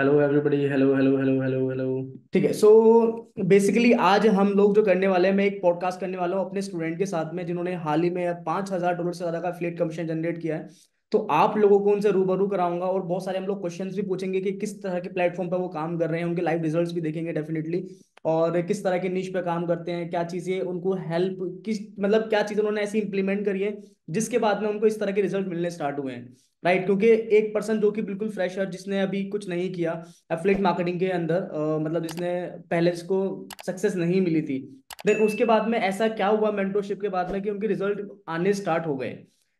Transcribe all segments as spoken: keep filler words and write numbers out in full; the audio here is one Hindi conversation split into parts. Hello everybody, hello hello hello hello hello. ठीक है, सो बेसिकली आज हम लोग जो करने वाले हैं, मैं एक पॉडकास्ट करने वाला हूँ अपने स्टूडेंट के साथ में जिन्होंने हाल ही में पाँच हज़ार डॉलर से ज़्यादा का एफिलिएट कमीशन जनरेट किया है। तो आप लोगों को उनसे रूबरू कराऊंगा और बहुत सारे हम लोग क्वेश्चंस भी पूछेंगे कि किस तरह के प्लेटफॉर्म पर वो काम कर रहे हैं, उनके लाइव रिजल्ट्स भी देखेंगे डेफिनेटली, और किस तरह के नीश पे काम करते हैं, क्या चीज़ें उनको हेल्प किस मतलब क्या चीज़ें उन्होंने ऐसी इंप्लीमेंट करी है जिसके बाद में उनको इस तरह के रिजल्ट मिलने स्टार्ट हुए हैं, राइट। क्योंकि एक पर्सन जो कि बिल्कुल फ्रेश है, जिसने अभी कुछ नहीं किया एफिलिएट मार्केटिंग के अंदर, uh, मतलब जिसने पहले इसको सक्सेस नहीं मिली थी, देन उसके बाद में ऐसा क्या हुआ मेंटरशिप के बाद में कि उनके रिजल्ट आने स्टार्ट हो गए।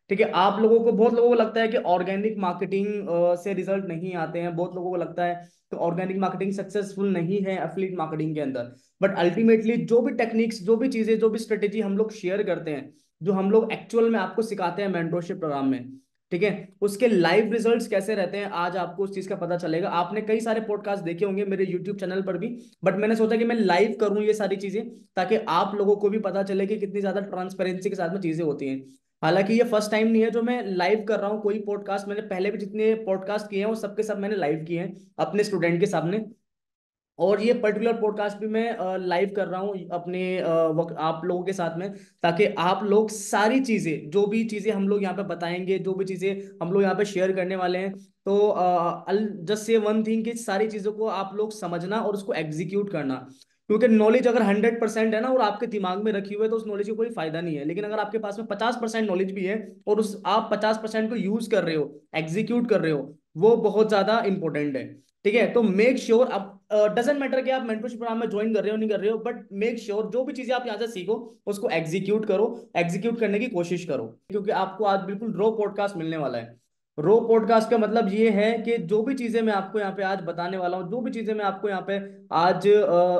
ठीक है, आप लोगों को बहुत लोगों को लगता है कि ऑर्गेनिक मार्केटिंग से रिजल्ट नहीं आते हैं, बहुत लोगों को लगता है कि ऑर्गेनिक मार्केटिंग सक्सेसफुल नहीं है एफिलिएट मार्केटिंग के अंदर, बट अल्टीमेटली जो भी टेक्निक्स, जो भी चीज़ें, जो भी स्ट्रेटेजी हम लोग शेयर करते हैं, जो हम लोग एक्चुअल में आपको सिखाते हैं मेंटरशिप प्रोग्राम में, ठीक है, उसके लाइव रिजल्ट्स कैसे रहते हैं आज आपको उस चीज़ का पता चलेगा। आपने कई सारे पॉडकास्ट देखे होंगे मेरे यूट्यूब चैनल पर भी, बट मैंने सोचा कि मैं लाइव करूं ये सारी चीज़ें ताकि आप लोगों को भी पता चले कि कितनी ज़्यादा ट्रांसपेरेंसी के साथ में चीज़ें होती हैं। हालांकि ये फर्स्ट टाइम नहीं है जो मैं लाइव कर रहा हूँ कोई पॉडकास्ट, मैंने पहले भी जितने पॉडकास्ट किए हैं वो सबके सब मैंने लाइव किए हैं अपने स्टूडेंट के सामने, और ये पर्टिकुलर पॉडकास्ट भी मैं लाइव कर रहा हूँ अपने आप लोगों के साथ में, ताकि आप लोग सारी चीज़ें, जो भी चीज़ें हम लोग यहाँ पे बताएंगे, जो भी चीज़ें हम लोग यहाँ पे शेयर करने वाले हैं, तो जस्ट से वन थिंग कि सारी चीज़ों को आप लोग समझना और उसको एग्जीक्यूट करना। क्योंकि नॉलेज अगर हंड्रेड परसेंट है ना और आपके दिमाग में रखी हुई है तो उस नॉलेज का कोई फायदा नहीं है, लेकिन अगर आपके पास में पचास परसेंट नॉलेज भी है और उस आप पचास परसेंट को यूज़ कर रहे हो, एग्जीक्यूट कर रहे हो, वो बहुत ज़्यादा इंपॉर्टेंट है। ठीक है, तो मेक श्योर sure, आप डजेंट मैटर कि आप मेंटरशिप प्रोग्राम में ज्वाइन कर रहे हो नहीं कर रहे हो, बट मेक श्योर जो भी चीज़ें आप यहाँ से सीखो उसको एग्जीक्यूट करो, एग्जीक्यूट करने की कोशिश करो, क्योंकि आपको आज बिल्कुल रॉ पॉडकास्ट मिलने वाला है। रॉ पॉडकास्ट का मतलब ये है कि जो भी चीज़ें मैं आपको यहाँ पे आज बताने वाला हूँ, जो भी चीज़ें मैं आपको यहाँ पे आज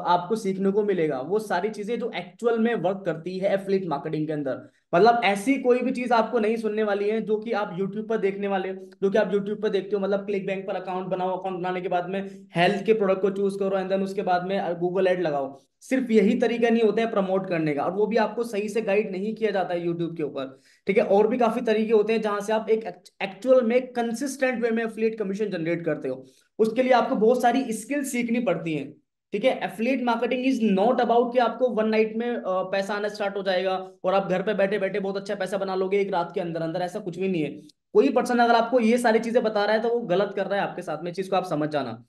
आपको सीखने को मिलेगा, वो सारी चीज़ें जो एक्चुअल में वर्क करती है एफिलिएट मार्केटिंग के अंदर। मतलब ऐसी कोई भी चीज़ आपको नहीं सुनने वाली है जो कि आप यूट्यूब पर देखने वाले हो, जो कि आप यूट्यूब पर देखते हो, मतलब क्लिक बैंक पर अकाउंट बनाओ, अकाउंट बनाने के बाद में हेल्थ के प्रोडक्ट को चूज करो एंड देन उसके बाद में गूगल एड लगाओ। सिर्फ यही तरीका नहीं होता है प्रमोट करने का, और वो भी आपको सही से गाइड नहीं किया जाता है यूट्यूब के ऊपर। ठीक है, और भी काफ़ी तरीके होते हैं जहाँ से आप एक एक्चुअल में कंसिस्टेंट वे में एफिलिएट कमीशन जनरेट करते हो, उसके लिए आपको बहुत सारी स्किल सीखनी पड़ती हैं। ठीक है, affiliate marketing is not about कि आपको वन नाइट में पैसा आना स्टार्ट हो जाएगा और आप घर पे बैठे बैठे बहुत अच्छा पैसा बना लोगे एक रात के अंदर अंदर, ऐसा कुछ भी नहीं है। कोई पर्सन अगर आपको ये सारी चीजें बता रहा है तो वो गलत कर रहा है आपके साथ में, चीज को आप समझ जाना।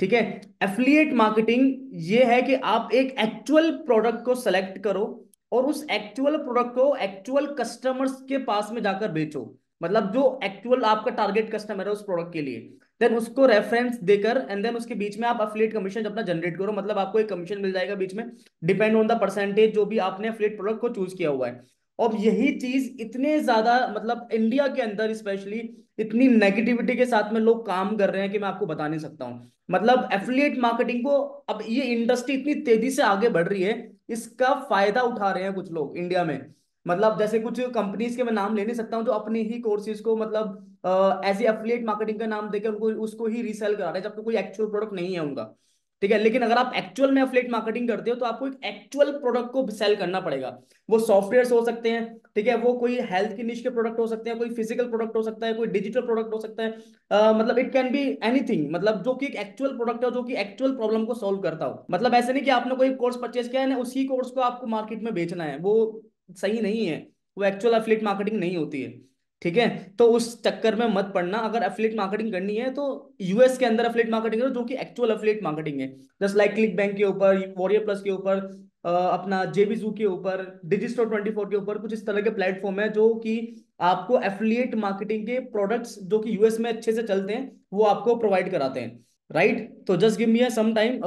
ठीक है, एफिलिएट मार्केटिंग ये है कि आप एक एक्चुअल प्रोडक्ट को सेलेक्ट करो और उस एक्चुअल प्रोडक्ट को एक्चुअल कस्टमर्स के पास में जाकर बेचो, मतलब जो एक्चुअल आपका टारगेट कस्टमर है उस प्रोडक्ट के लिए, देन उसको रेफरेंस देकर एंड देन उसके बीच में आप एफिलिएट कमीशन अपना जनरेट करो। मतलब आपको एक कमीशन मिल जाएगा बीच में, डिपेंड ऑन द परसेंटेज जो भी आपने एफिलिएट प्रोडक्ट को चूज किया हुआ है। और यही चीज इतने ज्यादा, मतलब इंडिया के अंदर स्पेशली इतनी नेगेटिविटी के साथ में लोग काम कर रहे हैं कि मैं आपको बता नहीं सकता हूँ। मतलब एफिलिएट मार्केटिंग को अब ये इंडस्ट्री इतनी तेजी से आगे बढ़ रही है, इसका फायदा उठा रहे हैं कुछ लोग इंडिया में। मतलब जैसे कुछ कंपनीज के मैं नाम ले नहीं सकता हूँ जो अपने ही कोर्सेज को मतलब एज ए एफिलिएट मार्केटिंग का नाम देकर उनको उसको ही रीसेल करा रहे हैं, जबकि कोई एक्चुअल प्रोडक्ट नहीं है उनका। ठीक है, लेकिन अगर आप एक्चुअल में एफिलिएट मार्केटिंग करते हो तो आपको एक एक्चुअल प्रोडक्ट को सेल करना पड़ेगा। वो सॉफ्टवेयर हो सकते हैं, ठीक है, वो कोई हेल्थ की निश के प्रोडक्ट हो सकते हैं, कोई फिजिकल प्रोडक्ट हो सकता है, कोई डिजिटल प्रोडक्ट हो सकता है, uh, मतलब इट कैन बी एनीथिंग, मतलब जो कि एक एक्चुअल प्रोडक्ट हो, जो कि एक्चुअल प्रॉब्लम को सोल्व करता हो। मतलब ऐसे नहीं कि आपने कोई कोर्स परचेज किया है ना, उसी कोर्स को आपको मार्केट में बेचना है, वो सही नहीं है, वो एक्चुअल एफिलिएट मार्केटिंग नहीं होती है। ठीक है, तो उस चक्कर में मत पड़ना। अगर एफिलिएट मार्केटिंग करनी है तो यूएस के अंदर एफिलिएट मार्केटिंग करो जो कि एक्चुअल एफिलिएट मार्केटिंग है, जस्ट लाइक क्लिक बैंक के ऊपर, वॉरियर प्लस के ऊपर, अपना जेबी जू के ऊपर, डिजिस्टोर ट्वेंटी फोर के ऊपर, कुछ इस तरह के प्लेटफॉर्म है जो कि आपको एफिलिएट मार्केटिंग के प्रोडक्ट्स जो कि यूएस में अच्छे से चलते हैं वो आपको प्रोवाइड कराते हैं, राइट। तो just give me a some time,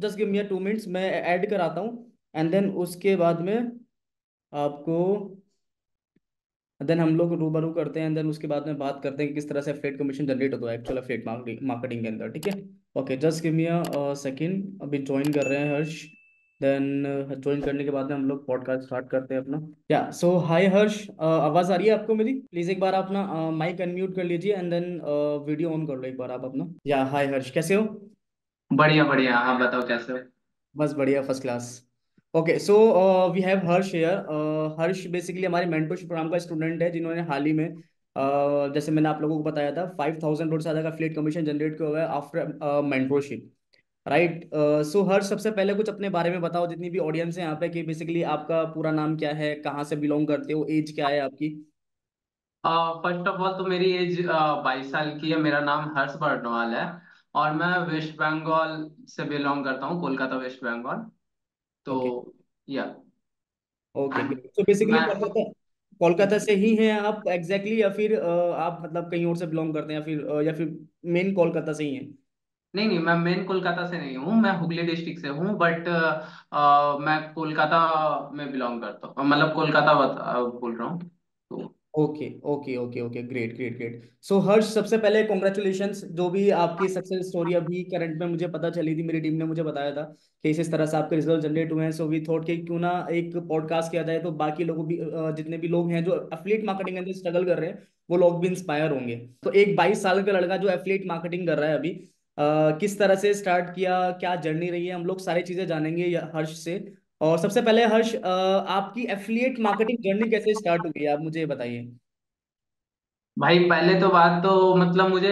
just give me a two minutes, मैं ऐड कराता हूँ एंड देन उसके बाद में आपको देन हम लोग रूबरू करते हैं एंड देन उसके बाद में बात करते हैं कि किस तरह से एफिलिएट कमीशन जनरेट होता है एक्चुअल एफिलिएट मार्केटिंग के अंदर। ठीक है, okay, just give me a second, अभी ज्वाइन कर रहे हैं हर्ष, देन ज्वाइन करने के बाद में हम लोग पॉडकास्ट स्टार्ट करते हैं अपना। या सो हाय हर्ष, आवाज़ आ रही है आपको मेरी? प्लीज़ एक बार अपना माइक अनम्यूट कर लीजिए एंड देन वीडियो ऑन कर लो एक बार आप अपना। या हाय हर्ष, कैसे हो? बढ़िया बढ़िया, हाँ बताओ कैसे हो? बस बढ़िया, first class. Okay, so we have Harsh here. Harsh basically हमारे मेंटरशिप प्रोग्राम का स्टूडेंट है जिन्होंने हाल ही में Uh, जैसे मैंने आप लोगों को बताया था फाइव थाउजेंड करोड़ से ज़्यादा का फ्लीट कमीशन जनरेट किया हुआ है आफ्टर मेंटरशिप, राइट। सो हर सबसे पहले कुछ अपने बारे में बताओ जितनी भी ऑडियंस है यहाँ पे, कि बेसिकली आपका पूरा नाम क्या है, कहाँ से बिलोंग करते हो, एज क्या है आपकी। फर्स्ट ऑफ ऑल तो मेरी एज बाईस uh, साल की है। मेरा नाम हर्ष बरणवाल है और मैं वेस्ट बंगाल से बिलोंग करता हूँ, कोलकाता वेस्ट बंगाल। तो या ओके, तो बेसिकली कोलकाता से ही हैं आप एग्जैक्टली exactly, या फिर uh, आप मतलब कहीं और से बिलोंग करते हैं, या फिर uh, या फिर मेन कोलकाता से ही हैं? नहीं नहीं मैं मेन कोलकाता से नहीं हूँ, मैं हुगली डिस्ट्रिक्ट से हूँ, बट uh, मैं कोलकाता में बिलोंग करता हूँ, मतलब कोलकाता बोल रहा हूँ। तो okay okay okay okay great great great. So Harsh, सबसे पहले कॉन्ग्रेचुलेशंस, जो भी आपकी सक्सेस स्टोरी अभी करंट में मुझे पता चली थी, मेरी टीम ने मुझे बताया था कि इस तरह से आपके रिजल्ट जनरेट हुए हैं। सो वी थॉट कि क्यों ना एक पॉडकास्ट किया जाए तो बाकी लोगों भी जितने भी लोग हैं जो एफिलिएट मार्केटिंग के अंदर स्ट्रगल कर रहे हैं वो लोग भी इंस्पायर होंगे। तो एक बाईस साल का लड़का जो एफिलिएट मार्केटिंग कर रहा है अभी, uh, किस तरह से स्टार्ट किया, क्या जर्नी रही है, हम लोग सारी चीज़ें जानेंगे हर्ष से। और सबसे पहले हर्ष, आपकी एफिलिएट मार्केटिंग जर्नी कैसे स्टार्ट हुई, आप मुझे बताइए। भाई पहले तो बात तो मतलब मुझे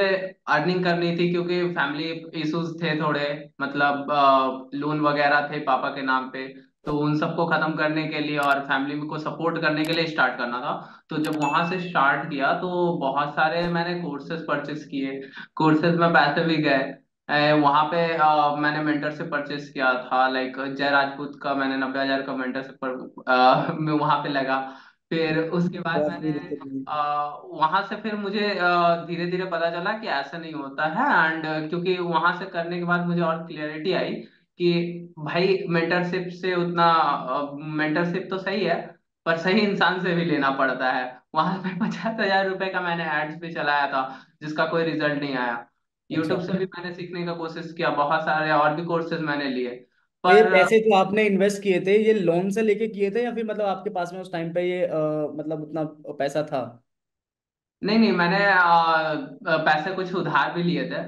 अर्निंग करनी थी क्योंकि फैमिली इश्यूज थे थोड़े, मतलब लोन वगैरह थे पापा के नाम पे, तो उन सबको खत्म करने के लिए और फैमिली को सपोर्ट करने के लिए स्टार्ट करना था। तो जब वहां से स्टार्ट किया तो बहुत सारे मैंने कोर्सेज परचेस किए, कोर्सेज में पैसे भी गए। वहाँ पे आ, मैंने मेंटरशिप परचेस किया था, लाइक जय राजपूत का मैंने नब्बे हजार का मेंटरशिप पर मैं वहाँ पे लगा। फिर उसके बाद मैंने आ, वहाँ से फिर मुझे धीरे धीरे पता चला कि ऐसा नहीं होता है, एंड क्योंकि वहाँ से करने के बाद मुझे और क्लियरिटी आई कि भाई मेंटरशिप से उतना मेंटरशिप तो सही है पर सही इंसान से भी लेना पड़ता है। वहाँ पे पचास हजार रुपये का मैंने एड्स भी चलाया था जिसका कोई रिजल्ट नहीं आया। यूट्यूब से भी मैंने सीखने का कोशिश किया, बहुत सारे और भी कोर्सेज मैंने लिए। पर ये पैसे जो आपने इन्वेस्ट किए थे, ये लोन से लेके किए थे या फिर मतलब आपके पास में उस टाइम पे ये आ, मतलब उतना पैसा था? नहीं नहीं मैंने आ, पैसे कुछ उधार भी लिए थे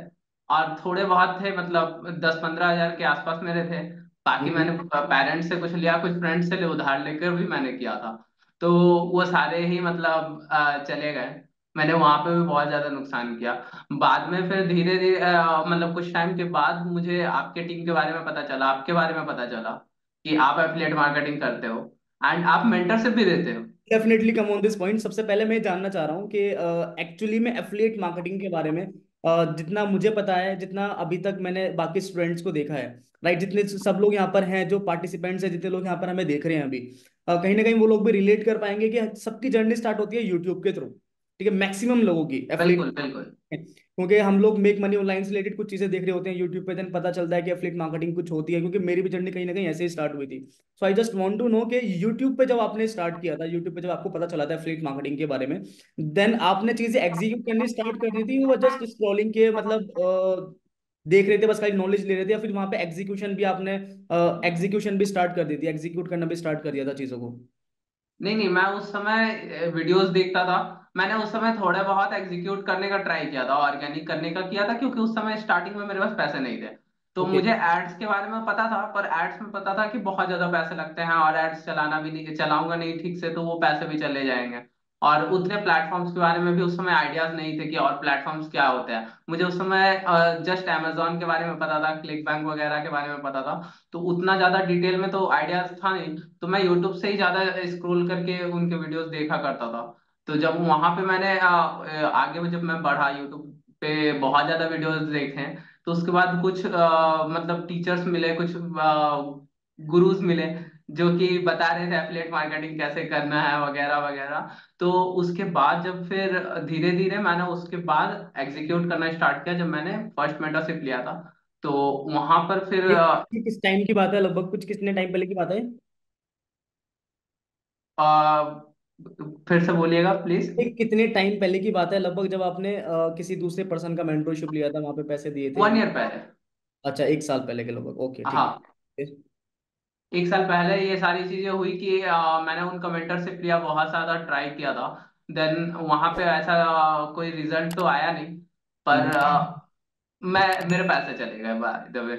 और थोड़े बहुत थे, मतलब दस पंद्रह हजार के आसपास मेरे थे। बाकी मैंने पेरेंट्स से कुछ लिया, कुछ फ्रेंड्स से ले उधार लेकर भी मैंने किया था, तो वो सारे ही मतलब आ, चले गए। मैंने वहां पे भी बहुत ज्यादा नुकसान किया। बाद में फिर धीरे धीरे मतलब कुछ टाइम के बाद मुझे आपके टीम के बारे में पता चला, आपके बारे में पता चला कि आप एफिलिएट मार्केटिंग करते हो एंड आप मेंटरशिप भी देते हो। Definitely come on this point. सबसे पहले मैं जानना चाह रहा हूँ कि एक्चुअली uh, में एफिलिएट मार्केटिंग के बारे में uh, जितना मुझे पता है, जितना अभी तक मैंने बाकी स्टूडेंट्स को देखा है, राइट, जितने सब लोग यहाँ पर हैं जो पार्टिसिपेंट्स हैं, जितने लोग यहाँ पर हमें देख रहे हैं अभी, uh, कहीं ना कहीं वो लोग भी रिलेट कर पाएंगे कि सबकी जर्नी स्टार्ट होती है यूट्यूब के थ्रू, ठीक है, मैक्सिमम लोगों की। बिल्कुल बिल्कुल, क्योंकि हम लोग मेक मनी ऑनलाइन से रिलेटेड कुछ चीजें देख रहे होते हैं यूट्यूब पे, देन पता चलता है कि एफिलिएट मार्केटिंग कुछ होती है, क्योंकि मेरी भी जर्नी कहीं ना कहीं ऐसे ही स्टार्ट हुई थी। So I just want to know कि यूट्यूब पे जब आपने स्टार्ट किया था, यूट्यूब पे जब आपको पता चला था एफिलिएट मार्केटिंग के बारे में, देन आपने चीजें एग्जीक्यूट करनी स्टार्ट कर दी थी, वो जस्ट स्क्रॉलिंग के मतलब देख रहे थे, बस खाली नॉलेज ले रहे थे, या फिर वहाँ पे एग्जीक्यूशन भी आपने एग्जीक्यूशन भी स्टार्ट कर दी थी, एग्जीक्यूट करना भी स्टार्ट कर दिया था चीजों को? नहीं नहीं मैं उस समय वीडियोस देखता था, मैंने उस समय थोड़ा बहुत एग्जीक्यूट करने का ट्राई किया था, ऑर्गेनिक करने का किया था, क्योंकि उस समय स्टार्टिंग में मेरे पास पैसे नहीं थे। तो okay. मुझे एड्स के बारे में पता था, पर एड्स में पता था कि बहुत ज्यादा पैसे लगते हैं और एड्स चलाना भी नहीं, चलाऊंगा नहीं ठीक से तो वो पैसे भी चले जाएंगे। और उतने प्लेटफॉर्म्स के बारे में भी उस समय आइडियाज नहीं थे कि और प्लेटफॉर्म्स क्या होते हैं। मुझे उस समय जस्ट अमेजॉन के बारे में पता था, क्लिक बैंक वगैरह के बारे में पता था, तो उतना ज्यादा डिटेल में तो आइडियाज था नहीं। तो मैं यूट्यूब से ही ज्यादा स्क्रोल करके उनके वीडियोज देखा करता था। तो जब वहां पे मैंने आ, आगे जब मैं बढ़ा यूट्यूब पे, बहुत ज्यादा वीडियोस देखे, तो उसके बाद कुछ आ, मतलब टीचर्स मिले, कुछ गुरुज मिले जो कि बता रहे थे एफिलिएट मार्केटिंग कैसे करना है वगैरह वगैरह। तो उसके बाद जब फिर धीरे धीरे मैंने उसके बाद एग्जीक्यूट करना स्टार्ट किया, जब मैंने फर्स्ट मेंटरशिप लिया था। तो वहां पर फिर किस टाइम की बात है, लगभग कुछ कितने टाइम पहले की बात है? आ, फिर से बोलिएगा प्लीज। कितने टाइम पहले की बात है लगभग, जब आपने आ, किसी दूसरे पर्सन का मेंटरशिप लिया था, वहां पे पैसे दिए थे? वन ईयर पहले। अच्छा, एक साल पहले के लगभग। ओके हाँ, एक साल पहले ये सारी चीजें हुई कि आ, मैंने उनका मेंटरशिप लिया, बहुत ज्यादा ट्राई किया था, देन वहां पे ऐसा आ, कोई रिजल्ट तो आया नहीं, पर आ, मैं मेरे पैसे चले गए बाय द वे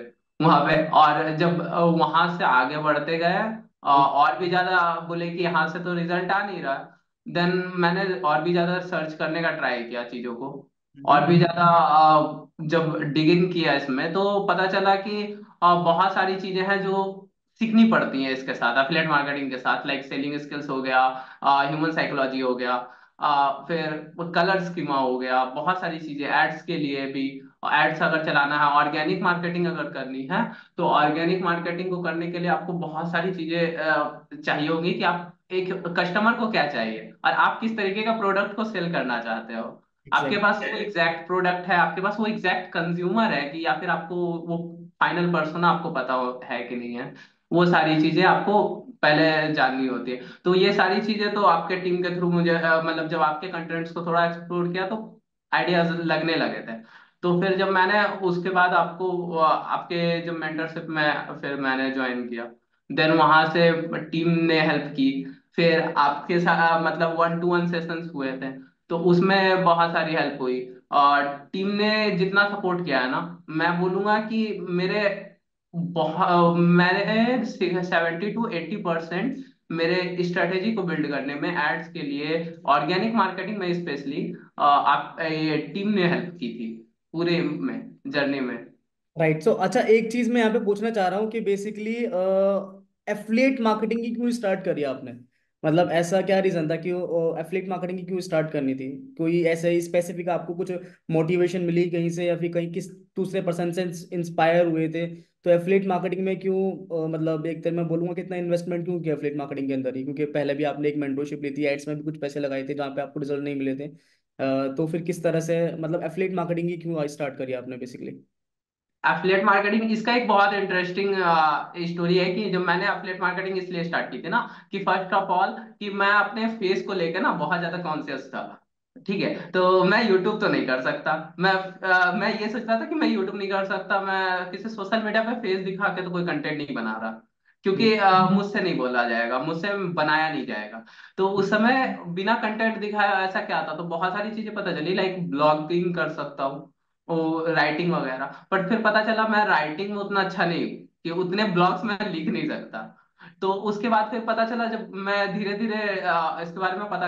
वहां पे। और जब वहां से आगे बढ़ते गए और भी ज्यादा बोले कि यहाँ से तो रिजल्ट आ नहीं रहा, देन मैंने और भी ज्यादा सर्च करने का ट्राई किया चीजों को, और भी ज्यादा जब डिग इन किया इसमें तो पता चला कि बहुत सारी चीजें हैं जो सीखनी पड़ती हैं इसके साथ, एफिलिएट मार्केटिंग के साथ, लाइक सेलिंग स्किल्स हो गया, ह्यूमन साइकोलॉजी हो गया, आ, फिर कलर स्कीमा हो गया, बहुत सारी चीजें एड्स के लिए भी, एड्स अगर चलाना है, ऑर्गेनिक मार्केटिंग अगर करनी है तो ऑर्गेनिक मार्केटिंग को करने के लिए आपको बहुत सारी चीजें चाहिए होंगी कि आप एक कस्टमर को क्या चाहिए और आप किस तरीके का प्रोडक्ट को सेल करना चाहते हो। exactly. आपके पास वो एग्जैक्ट प्रोडक्ट है, आपके पास वो एग्जैक्ट कंज्यूमर है कि, या फिर आपको वो फाइनल पर्सोना आपको पता है कि नहीं है, वो सारी चीजें आपको पहले जाननी होती है। तो ये सारी चीजें तो आपके टीम के थ्रू मुझे मतलब जब आपके कंटेंट्स को थोड़ा एक्सप्लोर किया तो आइडियाज लगने लगे थे। तो फिर जब मैंने उसके बाद आपको आपके जब मेंटरशिप में फिर मैंने ज्वाइन किया, देन वहां से टीम ने हेल्प की, फिर आपके साथ मतलब वन टू वन सेशंस हुए थे तो उसमें बहुत सारी हेल्प हुई। और टीम ने जितना सपोर्ट किया है ना, मैं बोलूंगा कि मेरे बहुत मैंने सेवेंटी टू एट्टी परसेंट मेरे स्ट्रेटेजी को बिल्ड करने में एड्स के लिए ऑर्गेनिक मार्केटिंग में स्पेशली आप ये टीम ने हेल्प की थी पूरे में जर्नी में। राइट। सो अच्छा, एक चीज मैं यहाँ पे पूछना चाह रहा हूँ कि बेसिकली एफिलिएट मार्केटिंग की क्यों स्टार्ट करी आपने, मतलब ऐसा क्या रीजन था कि एफिलिएट मार्केटिंग की क्यों स्टार्ट करनी थी? कोई ऐसा ही स्पेसिफिक आपको कुछ मोटिवेशन मिली कहीं से, या फिर कहीं किस दूसरे पर्सन से इंस्पायर हुए थे? तो एफिलिएट मार्केटिंग में क्यों, मतलब एक तरह मैं बोलूंगा कितना इन्वेस्टमेंट क्यों किया एफिलिएट मार्केटिंग के अंदर ही, क्योंकि पहले भी आपने एक मेंटरशिप ली थी, एड्स में भी कुछ पैसे लगाए थे जहाँ पे आपको रिजल्ट नहीं मिले थे, तो फिर किस तरह से मतलब एफिलिएट मार्केटिंग की क्यों स्टार्ट करी आपने बेसिकली? एफिलिएट मार्केटिंग, इसका एक बहुत इंटरेस्टिंग स्टोरी है कि जब मैंने एफिलिएट मार्केटिंग इसलिए स्टार्ट की थी ना कि फर्स्ट ऑफ ऑल कि मैं अपने फेस को लेकर ना बहुत ज्यादा कॉन्शियस था, ठीक है, तो मैं YouTube तो नहीं कर सकता, मैं आ, मैं ये सोच रहा था कि मैं YouTube नहीं कर सकता, मैं किसी सोशल मीडिया पे फेस दिखा के तो कोई कंटेंट नहीं बना रहा, क्योंकि मुझसे नहीं बोला जाएगा, मुझसे बनाया नहीं जाएगा। तो उस समय बिना कंटेंट दिखाया ऐसा क्या था, तो बहुत सारी चीजें पता चली, लाइक ब्लॉगिंग कर सकता हूँ, राइटिंग वगैरह, बट फिर पता चला मैं राइटिंग में उतना अच्छा नहीं हूँ कि उतने ब्लॉग्स में लिख नहीं सकता। तो उसके बाद फिर पता चला जब मैं धीरे धीरे इसके बारे में पता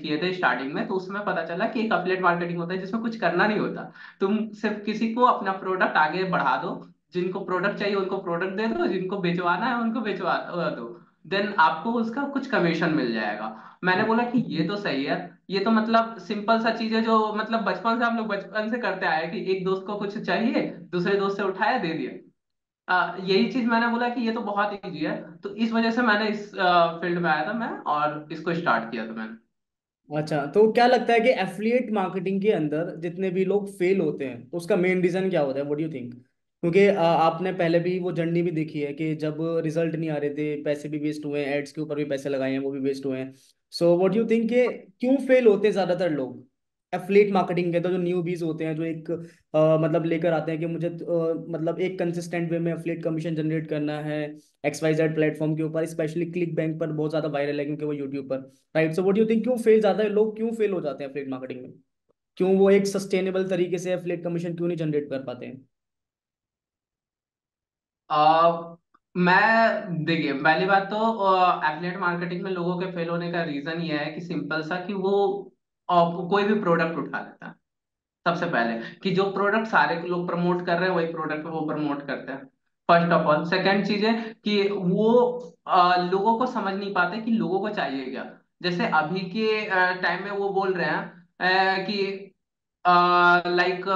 किए थे स्टार्टिंग में, तो उसमें पता चला कि एक एफिलिएट मार्केटिंग होता है जिसमें कुछ करना नहीं होता, तुम सिर्फ किसी को अपना प्रोडक्ट आगे बढ़ा दो, जिनको प्रोडक्ट चाहिए उनको प्रोडक्ट दे दो, जिनको बेचवाना है उनको बेचवा दो, देन आपको उसका कुछ कमीशन मिल जाएगा। मैंने बोला कि ये तो सही है, ये तो मतलब सिंपल सा चीज है जो मतलब बचपन से हम लोग बचपन से करते आए कि एक दोस्त को कुछ चाहिए, दूसरे दोस्त से उठाया दे दिया, Uh, यही चीज मैंने बोला कि ये तो बहुत इजी है, तो इस वजह से मैंने इस uh, फील्ड में आया था मैं और इसको स्टार्ट किया था मैंने। अच्छा, तो क्या लगता है कि एफिलिएट मार्केटिंग के अंदर जितने भी लोग फेल होते हैं तो उसका मेन रीजन क्या होता है, व्हाट डू यू थिंक? क्योंकि uh, आपने पहले भी वो जर्नी भी देखी है कि जब रिजल्ट नहीं आ रहे थे, पैसे भी वेस्ट हुए हैं, एड्स के ऊपर भी पैसे लगाए हैं वो भी वेस्ट हुए हैं, so what do you think के क्यों फेल होते हैं ज्यादातर लोग एफिलिएट मार्केटिंग के? तो जो न्यूबीज होते हैं, जो एक आ, मतलब लेकर आते हैं कि मुझे आ, मतलब एक कंसिस्टेंट वे में एफिलिएट कमीशन जनरेट करना है एक्स वाई जेड प्लेटफॉर्म के ऊपर, स्पेशली क्लिक बैंक पर बहुत ज्यादा वायरल है क्योंकि वो यूट्यूब पर। Right. So what do you think क्यों फेल जाता है लोग, क्यों फेल हो जाते हैं एफिलिएट मार्केटिंग में, क्यों वो एक सस्टेनेबल तरीके से एफिलिएट कमीशन क्यों नहीं जनरेट कर पाते हैं? uh... मैं देखिए, पहली बात तो एफिलिएट मार्केटिंग में लोगों के फेल होने का रीजन यह है कि सिंपल सा कि वो और कोई भी प्रोडक्ट उठा लेता है सबसे पहले, कि जो प्रोडक्ट सारे लोग प्रमोट कर रहे हैं वही प्रोडक्ट वो प्रमोट करते हैं फर्स्ट ऑफ ऑल। सेकंड चीज है कि वो आ, लोगों को समझ नहीं पाते कि लोगों को चाहिए क्या। जैसे अभी के टाइम में वो बोल रहे हैं आ, कि लाइक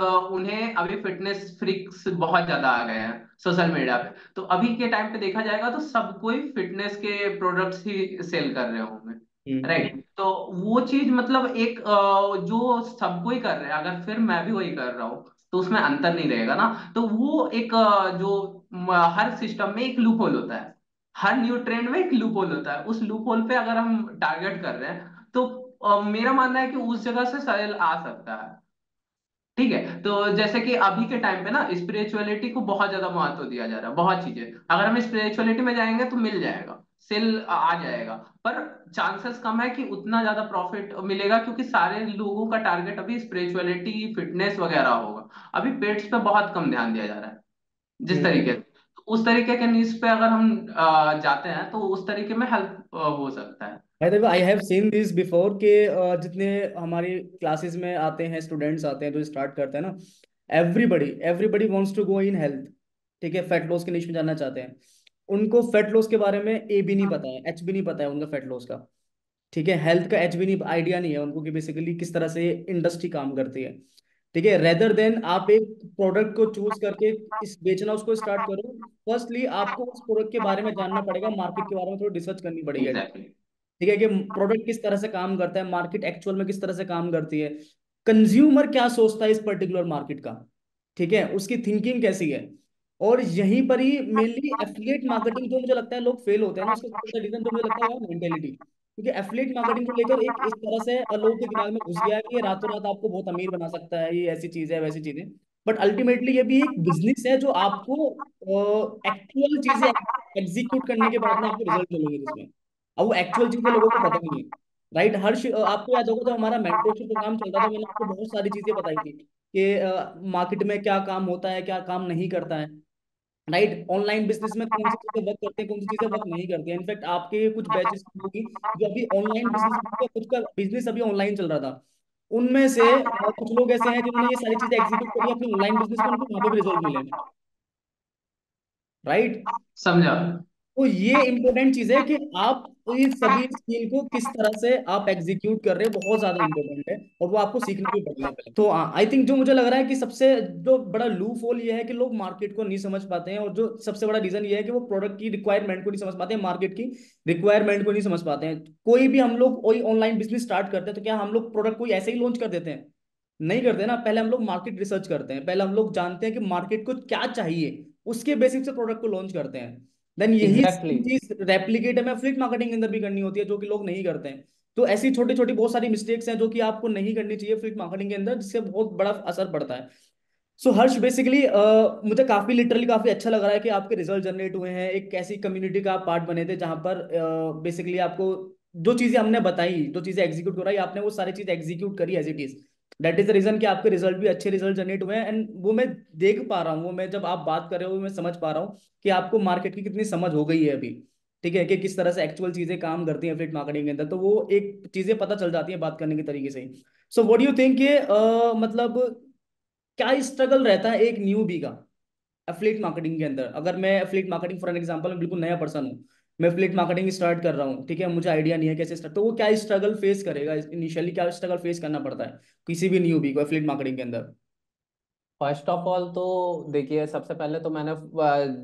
उन्हें अभी फिटनेस फ्रीक्स बहुत ज्यादा आ गए हैं सोशल मीडिया पे, तो अभी के टाइम पे देखा जाएगा तो सब कोई फिटनेस के प्रोडक्ट्स ही सेल कर रहे होंगे, राइट right. तो वो चीज मतलब एक जो सबको ही कर रहे हैं, अगर फिर मैं भी वही कर रहा हूँ तो उसमें अंतर नहीं रहेगा ना। तो वो एक जो हर सिस्टम में एक लूप होल होता है, हर न्यू ट्रेंड में एक लूप होल होता है, उस लूप होल पे अगर हम टारगेट कर रहे हैं तो मेरा मानना है कि उस जगह से सेल आ सकता है, ठीक है। तो जैसे कि अभी के टाइम पे ना स्पिरिचुअलिटी को बहुत ज्यादा महत्व दिया जा रहा है, बहुत चीजें अगर हम स्पिरिचुअलिटी में जाएंगे तो मिल जाएगा, सेल आ जाएगा, पर चांसेस कम है कि उतना ज्यादा प्रॉफिट मिलेगा, क्योंकि सारे लोगों का टारगेट अभी स्पिरिचुअलिटी फिटनेस वगैरह होगा, अभी पेट्स पे बहुत कम ध्यान दिया जा रहा है जिस तरीके से, उस तरीके के नीड्स पे अगर हम जाते हैं तो उस तरीके में हेल्प हो सकता है। Haider, I have seen this before के अ, जितने हमारी क्लासेस में आते हैं स्टूडेंट्स आते हैं जो स्टार्ट करते हैं ना, everybody everybody wants to go in health, ठीक है, फैट लॉस के निश में जानना चाहते हैं। उनको फैट लॉस के बारे में ए भी नहीं पता है, एच भी नहीं पता है उनका फैट लॉस का, ठीक है, हेल्थ का एच भी नहीं आइडिया नहीं है उनको कि बेसिकली किस तरह से इंडस्ट्री काम करती है, ठीक है। रेदर देन आप एक प्रोडक्ट को चूज करके इस बेचना उसको स्टार्ट करो, फर्स्टली आपको उस प्रोडक्ट के बारे में जानना पड़ेगा, मार्केट के बारे में थोड़ी रिसर्च करनी पड़ेगी, ठीक है, कि प्रोडक्ट किस तरह से काम करता है, मार्केट एक्चुअल में किस तरह से काम करती है, कंज्यूमर क्या सोचता है इस पर्टिकुलर मार्केट का, ठीक है, उसकी थिंकिंग कैसी है। और यहीं पर ही मेनली एफिलिएट मार्केटिंग जो मुझे लगता है लोग फेल होते हैं ना, उसका रीजन जो मुझे लगता है मेंटेलिटी, क्योंकि एफिलिएट मार्केटिंग को लेकर एक इस तरह से लोगों के दिमाग में घुस गया है कि रातों रात आपको बहुत अमीर बना सकता है, ये ऐसी चीज है वैसी चीज है, बट अल्टीमेटली ये भी एक बिजनेस है जो आपको एक्चुअल चीजें एग्जीक्यूट करने के बाद में आपको रिजल्ट मिलेंगे जिसमें, और वो एक्चुअल चीजें लोगों को पता नहीं है, राइट। हर्ष, आपको याद होगा जब हमारा मेंटरशिप प्रोग्राम चलता था मैंने आपको बहुत सारी चीजें बताई थी कि मार्केट में क्या काम होता है क्या काम नहीं करता है, राइट, ऑनलाइन बिजनेस में कौन सी चीजें वर्क करते हैं कौन सी चीजें वर्क नहीं करते हैं। इनफैक्ट आपके कुछ बैचेस होंगी जो अभी ऑनलाइन बिजनेस, कुछ का बिजनेस अभी ऑनलाइन चल रहा था, उनमें से कुछ लोग ऐसे हैं जिन्होंने ये सारी चीजें एग्जीक्यूट करी अपने ऑनलाइन बिजनेस में, उनको वहां पे भी रिजल्ट मिले, राइट, समझा। तो ये इंपॉर्टेंट चीज है कि आप इन सभी स्किल को किस तरह से आप एग्जीक्यूट कर रहे हैं, बहुत ज्यादा इंपॉर्टेंट है और वो आपको सीखने भी पड़ेगा। तो आई थिंक जो मुझे लग रहा है कि सबसे जो बड़ा लूप होल ये है कि लोग मार्केट को नहीं समझ पाते हैं, और जो सबसे बड़ा रीजन ये है कि वो प्रोडक्ट की रिक्वायरमेंट को नहीं समझ पाते हैं, मार्केट की रिक्वायरमेंट को नहीं समझ पाते हैं। कोई भी हम लोग कोई ऑनलाइन बिजनेस स्टार्ट करते हैं तो क्या हम लोग प्रोडक्ट कोई ऐसे ही लॉन्च कर देते हैं? नहीं करते ना, पहले हम लोग मार्केट रिसर्च करते हैं, पहले हम लोग जानते हैं कि मार्केट को क्या चाहिए, उसके बेसिस से प्रोडक्ट को लॉन्च करते हैं। देन यही चीज रेप्लिकेट हमें एफिलिएट मार्केटिंग के अंदर भी करनी होती है जो कि लोग नहीं करते हैं। तो ऐसी छोटी छोटी बहुत सारी मिस्टेक्स हैं जो कि आपको नहीं करनी चाहिए एफिलिएट मार्केटिंग के अंदर, जिससे बहुत बड़ा असर पड़ता है। So so, Harsh basically uh, मुझे काफी लिटरली काफी अच्छा लग रहा है कि आपके रिजल्ट जनरेट हुए हैं, एक ऐसी कम्युनिटी का आप पार्ट बने थे जहां पर बेसिकली uh, आपको जो चीजें हमने बताई जो चीजें एग्जीक्यूट कराई आपने वो सारी चीज एग्जीक्यूट करी as it is. That is the reason कि आपके रिजल्ट भी अच्छे रिजल्ट जनरेट हुए हैं, एंड वो मैं देख पा रहा हूँ, वो मैं जब आप बात कर रहे हो मैं समझ पा रहा हूँ कि आपको मार्केट की कितनी समझ हो गई है अभी, ठीक है, कि किस तरह से एक्चुअल चीजें काम करती हैं एफिलिएट मार्केटिंग के अंदर। तो वो एक चीजें पता चल जाती है बात करने के तरीके से ही। So what do you think के uh, मतलब क्या स्ट्रगल रहता है एक न्यूबी का एफिलिएट मार्केटिंग के अंदर? अगर मैं affiliate marketing for an example, मैं बिल्कुल नया पर्सन हूँ, मैं एफिलिएट मार्केटिंग स्टार्ट कर रहा हूँ, ठीक है, मुझे आइडिया नहीं है कैसे स्टार्ट, तो वो क्या स्ट्रगल फेस करेगा इनिशियली, क्या स्ट्रगल फेस करना पड़ता है किसी भी न्यूबी को एफिलिएट मार्केटिंग के अंदर? फर्स्ट ऑफ ऑल तो देखिए, सबसे पहले तो मैंने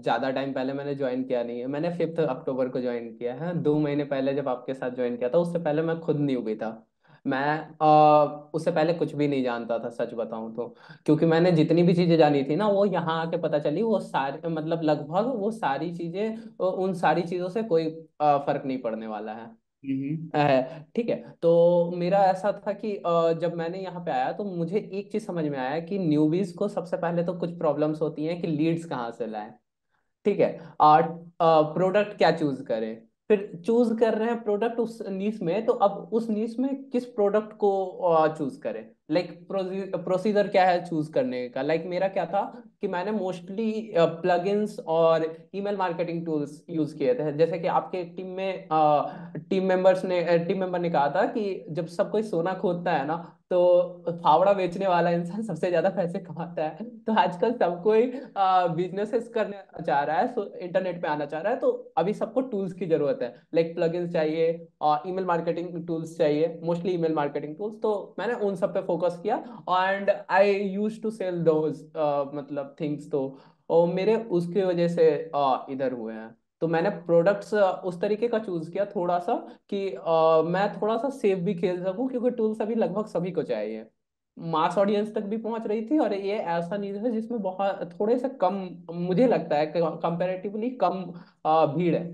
ज़्यादा टाइम पहले मैंने ज्वाइन किया नहीं है, मैंने फिफ्थ अक्टूबर को ज्वाइन किया है। दो महीने पहले जब आपके साथ ज्वाइन किया था, उससे पहले मैं खुद न्यूबी था, मैं आ, उससे पहले कुछ भी नहीं जानता था सच बताऊं तो, क्योंकि मैंने जितनी भी चीजें जानी थी ना वो यहाँ आके पता चली, वो सारे मतलब लगभग वो सारी चीजें उन सारी चीजों से कोई आ, फर्क नहीं पड़ने वाला है, ठीक है। तो मेरा ऐसा था कि जब मैंने यहाँ पे आया तो मुझे एक चीज समझ में आया कि न्यूबीज को सबसे पहले तो कुछ प्रॉब्लम्स होती हैं कि लीड्स कहाँ से लाए, ठीक है, और प्रोडक्ट क्या चूज करें, फिर चूज कर रहे हैं प्रोडक्ट उस नीश में, तो अब उस नीश में किस प्रोडक्ट को चूज करें, लाइक प्रोसीजर क्या है चूज करने का। लाइक मेरा क्या था कि मैंने मोस्टली प्लगइन्स और ईमेल मार्केटिंग टूल्स यूज किए थे, जैसे कि आपके टीम में टीम मेंबर्स ने टीम मेंबर ने कहा था कि जब सब कोई सोना खोदता है ना तो फावड़ा बेचने वाला इंसान सबसे ज्यादा पैसे कमाता है। तो आजकल सब कोई बिजनेसेस करने चाह रहा है, सो इंटरनेट पे आना चाह रहा है, तो अभी सबको टूल्स की जरूरत है, लाइक प्लगइन्स चाहिए और ईमेल मार्केटिंग टूल्स चाहिए, मोस्टली ईमेल मार्केटिंग टूल्स। तो मैंने उन सब पे फोकस किया and I used to sell those मतलब थिंग्स, तो और मेरे उसकी वजह से uh, इधर हुए हैं। तो मैंने प्रोडक्ट्स उस तरीके का चूज किया थोड़ा सा कि आ, मैं थोड़ा सा सेफ भी खेल सकूं, क्योंकि टूल्स अभी लगभग सभी को चाहिए, मास ऑडियंस तक भी पहुंच रही थी, और ये ऐसा नहीं था जिसमें बहुत थोड़े से कम, मुझे लगता है कंपैरेटिवली कम आ, भीड़ है,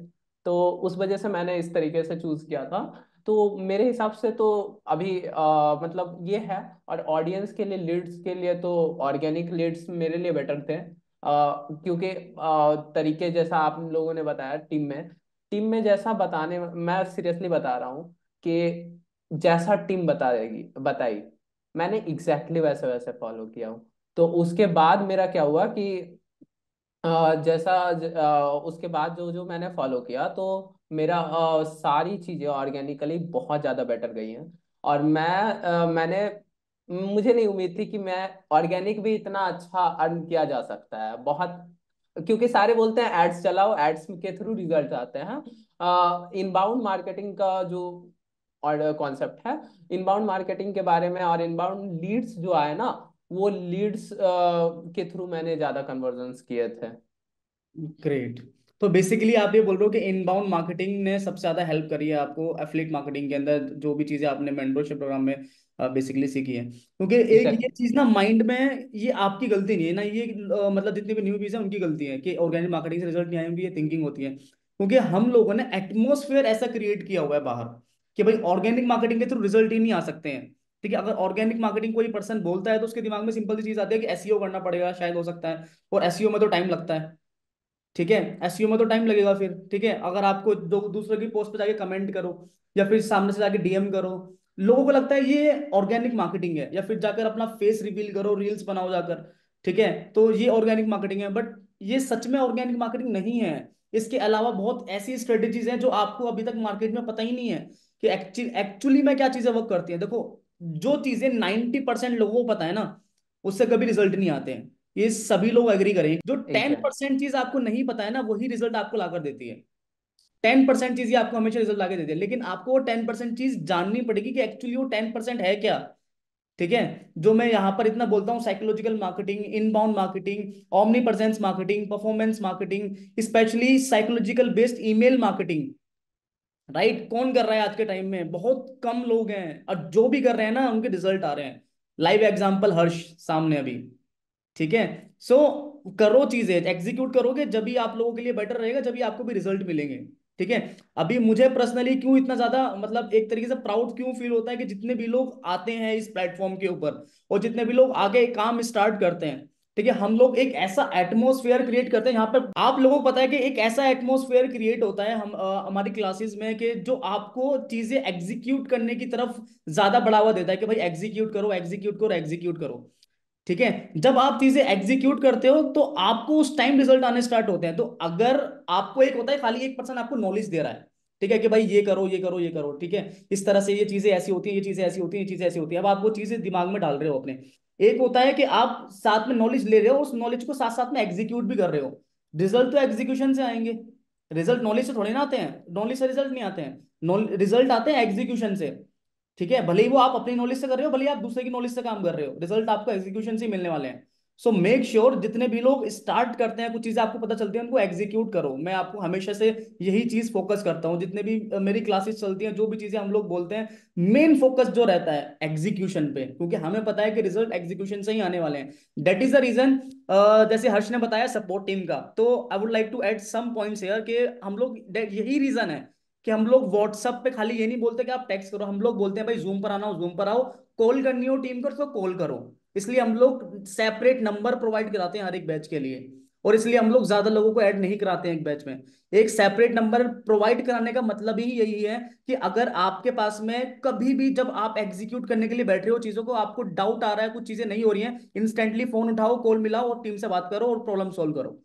तो उस वजह से मैंने इस तरीके से चूज किया था। तो मेरे हिसाब से तो अभी आ, मतलब ये है, और ऑडियंस के लिए लीड्स के लिए तो ऑर्गेनिक लीड्स मेरे लिए बेटर थे, Uh, क्योंकि uh, तरीके जैसा आप लोगों ने बताया टीम में टीम में जैसा बताने, मैं सीरियसली बता रहा हूँ कि जैसा टीम बताएगी बताई मैंने एग्जैक्टली वैसे वैसे फॉलो किया हूँ। तो उसके बाद मेरा क्या हुआ कि अ, जैसा ज- अ, उसके बाद जो जो मैंने फॉलो किया तो मेरा अ, सारी चीज़ें ऑर्गेनिकली बहुत ज़्यादा बेटर गई हैं। और मैं अ, मैंने मुझे नहीं उम्मीद थी कि मैं ऑर्गेनिक भी इतना अच्छा अर्न किया जा सकता है, बहुत, क्योंकि सारे बोलते हैं एड्स चलाओ, एड्स के थ्रू रिजल्ट आते हैं। इनबाउंड मार्केटिंग का जो और कॉन्सेप्ट है, इनबाउंड मार्केटिंग के बारे में, और इनबाउंड लीड्स जो आए ना, वो लीड्स के थ्रू मैंने ज़्यादा कन्वर्जन्स किए थे। ग्रेट। तो बेसिकली आप ये बोल रहे हो कि इनबाउंड मार्केटिंग ने सबसे ज्यादा हेल्प करी है आपको एफिलिएट मार्केटिंग के अंदर, जो भी चीजें आपने मेंटरशिप प्रोग्राम में बेसिकली सीखी है। क्योंकि एक ये एग्जैक्टली चीज ना माइंड में, ये आपकी गलती नहीं है ना, ये अ, मतलब जितने भी न्यूबीज हैं उनकी गलती है कि ऑर्गेनिक मार्केटिंग से रिजल्ट नहीं आए, उनकी ये थिंकिंग होती है। क्योंकि हम लोगों ने एटमोसफेयर ऐसा क्रिएट किया हुआ है बाहर कि भाई ऑर्गेनिक मार्केटिंग के थ्रू रिजल्ट ही नहीं आ सकते हैं। ठीक है, अगर ऑर्गेनिक मार्केटिंग कोई पर्सन बोलता है तो उसके दिमाग में सिंपल सी चीज आती है कि एसईओ करना पड़ेगा, शायद हो सकता है, और एसईओ में तो टाइम लगता है। ठीक है, एसईओ में तो टाइम लगेगा। फिर ठीक है, अगर आपको दो दूसरे की पोस्ट पे जाके कमेंट करो या फिर सामने से जाके डीएम करो, लोगों को लगता है ये ऑर्गेनिक मार्केटिंग है, या फिर जाकर अपना फेस रिवील करो, रील्स बनाओ जाकर, ठीक है, तो ये ऑर्गेनिक मार्केटिंग है। बट ये सच में ऑर्गेनिक मार्केटिंग नहीं है। इसके अलावा बहुत ऐसी स्ट्रेटेजीज हैं जो आपको अभी तक मार्केट में पता ही नहीं है कि एक्चुअली में क्या चीजें वर्क करती हैं। देखो, जो चीजें नाइन्टी परसेंट लोगों को पता है ना, उससे कभी रिजल्ट नहीं आते हैं, ये सभी लोग एग्री करेंगे। जो टेन एग्जैक्ट परसेंट चीज आपको नहीं पता है ना, वही रिजल्ट आपको लाकर देती है। टेन परसेंट चीज ही आपको हमेशा रिजल्ट लाके देती है, लेकिन आपको वो टेन परसेंट चीज जाननी पड़ेगी कि एक्चुअली वो टेन परसेंट है क्या। ठीक है, जो मैं यहाँ पर इतना बोलता हूँ, psychological marketing, inbound marketing, omni presence marketing, performance marketing, specially psychological based email marketing, right. कौन कर रहा है आज के टाइम में? बहुत कम लोग हैं, और जो भी कर रहे हैं ना, उनके रिजल्ट आ रहे हैं। लाइव एग्जाम्पल हर्ष सामने अभी। ठीक है, सो करो चीजें, एग्जीक्यूट करोगे जब भी आप लोगों के लिए बेटर रहेगा, जब भी आपको भी रिजल्ट मिलेंगे। ठीक है, अभी मुझे पर्सनली क्यों इतना ज्यादा, मतलब एक तरीके से प्राउड क्यों फील होता है कि जितने भी लोग आते हैं इस प्लेटफॉर्म के ऊपर और जितने भी लोग आगे काम स्टार्ट करते हैं, ठीक है, हम लोग एक ऐसा एटमोसफेयर क्रिएट करते हैं यहाँ पर। आप लोगों को पता है कि एक ऐसा एटमोसफेयर क्रिएट होता है हम अ, हमारी क्लासेस में, कि जो आपको चीजें एग्जीक्यूट करने की तरफ ज्यादा बढ़ावा देता है कि भाई एग्जीक्यूट करो, एग्जीक्यूट करो, एग्जीक्यूट करो। ठीक है, जब आप चीजें एग्जीक्यूट करते हो तो आपको उस टाइम रिजल्ट आने स्टार्ट होते हैं। तो अगर आपको, एक होता है खाली एक पर्सन आपको नॉलेज दे रहा है, ठीक है, कि भाई ये करो, ये करो, ये करो, ठीक है, इस तरह से ये चीजें ऐसी होती हैं, ये चीजें ऐसी होती हैं, ये चीजें ऐसी होती हैं, अब आप वो चीजें दिमाग में डाल रहे हो अपने। एक होता है कि आप साथ में नॉलेज ले रहे हो, उस नॉलेज को साथ साथ में एग्जीक्यूट भी कर रहे हो। रिजल्ट तो एग्जीक्यूशन से आएंगे, रिजल्ट नॉलेज से थोड़े ना आते हैं, नॉलेज से रिजल्ट नहीं आते हैं, रिजल्ट आते हैं एग्जीक्यूशन से। ठीक है, भले ही वो आप अपनी नॉलेज से कर रहे हो, भले ही आप दूसरे की नॉलेज से काम कर रहे हो, रिजल्ट आपको एग्जीक्यूशन से ही मिलने वाले हैं। सो मेक श्योर जितने भी लोग स्टार्ट करते हैं, कुछ चीजें आपको पता चलती है, उनको एग्जीक्यूट करो। मैं आपको हमेशा से यही चीज फोकस करता हूँ, जितने भी अ, मेरी क्लासेस चलती हैं, जो भी चीजें हम लोग बोलते हैं, मेन फोकस जो रहता है एग्जीक्यूशन पे, क्योंकि हमें पता है कि रिजल्ट एग्जीक्यूशन से ही आने वाले हैं। That is the reason. जैसे हर्ष ने बताया सपोर्ट टीम का, तो I would like to add some points here कि हम लोग that- यही रीजन है कि हम लोग व्हाट्सएप पे खाली ये नहीं बोलते कि आप टेक्स्ट करो, हम लोग बोलते हैं भाई जूम पर आना हो, जूम पर आओ, कॉल करनी हो टीम को तो कॉल करो। इसलिए हम लोग सेपरेट नंबर प्रोवाइड कराते हैं हर एक बैच के लिए, और इसलिए हम लोग ज्यादा लोगों को ऐड नहीं कराते हैं एक बैच में। एक सेपरेट नंबर प्रोवाइड कराने का मतलब ही यही है कि अगर आपके पास में कभी भी, जब आप एग्जीक्यूट करने के लिए बैठ रहे हो, चीजों को आपको डाउट आ रहा है, कुछ चीजें नहीं हो रही हैं, इंस्टेंटली फोन उठाओ, कॉल मिलाओ और टीम से बात करो और प्रॉब्लम सॉल्व करो।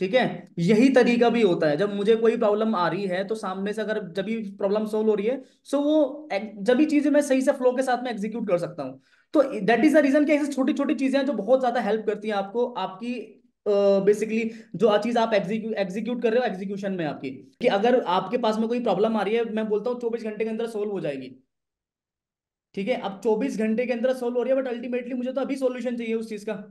ठीक है, यही तरीका भी होता है। जब मुझे कोई प्रॉब्लम आ रही है तो सामने से अगर जब भी प्रॉब्लम सोल्व हो रही है, सो वो एक- जब भी चीजें मैं सही से फ्लो के साथ में एग्जीक्यूट कर सकता हूँ। तो दैट इज द रीजन कि ऐसी छोटी छोटी चीजें हैं जो बहुत ज्यादा हेल्प करती हैं आपको, आपकी बेसिकली जो चीज आप एग्जीक्यूट एग्जीक्यूट कर रहे हो, एग्जीक्यूशन में आपकी, कि अगर आपके पास में कोई प्रॉब्लम आ रही है, मैं बोलता हूँ चौबीस घंटे के अंदर सोल्व हो जाएगी। ठीक है, अब चौबीस घंटे के अंदर सोल्व हो रही है, बट अल्टीमेटली मुझे तो अभी सोल्यूशन चाहिए उस चीज का।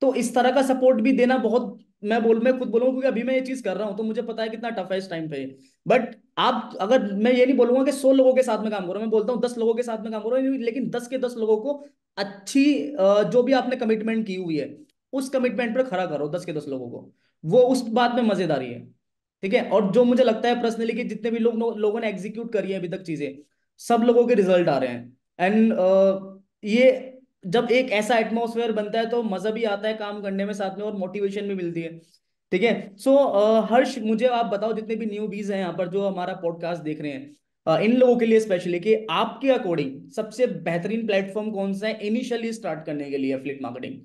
तो इस तरह का सपोर्ट भी देना बहुत, मैं बोल मैं खुद बोलूंगा क्योंकि अभी मैं ये चीज कर रहा हूं, तो मुझे पता है कितना टफ है इस टाइम पे। बट आप, अगर मैं ये नहीं बोलूंगा कि सौ लोगों के साथ में काम करो, मैं बोलता हूँ दस लोगों के साथ में काम करो, लेकिन दस के दस लोगों को अच्छी अ, जो भी आपने कमिटमेंट की हुई है उस कमिटमेंट पर खड़ा करो, दस के दस लोगों को, वो उस बात में मजेदारी है। ठीक है, और जो मुझे लगता है पर्सनली कि जितने भी लोग लो, लोगों ने एग्जीक्यूट करी है अभी तक चीजें, सब लोगों के रिजल्ट आ रहे हैं। एंड ये जब एक ऐसा एटमोसफेयर बनता है तो मजा भी आता है काम करने में साथ में, और मोटिवेशन भी मिलती है। ठीक है, सो हर्ष मुझे आप बताओ, जितने भी न्यू बीज हैं यहाँ पर जो हमारा पॉडकास्ट देख रहे हैं, अ, इन लोगों के लिए स्पेशली, कि आपके अकॉर्डिंग सबसे बेहतरीन प्लेटफॉर्म कौन सा है इनिशियली स्टार्ट करने के लिए एफिलिएट मार्केटिंग?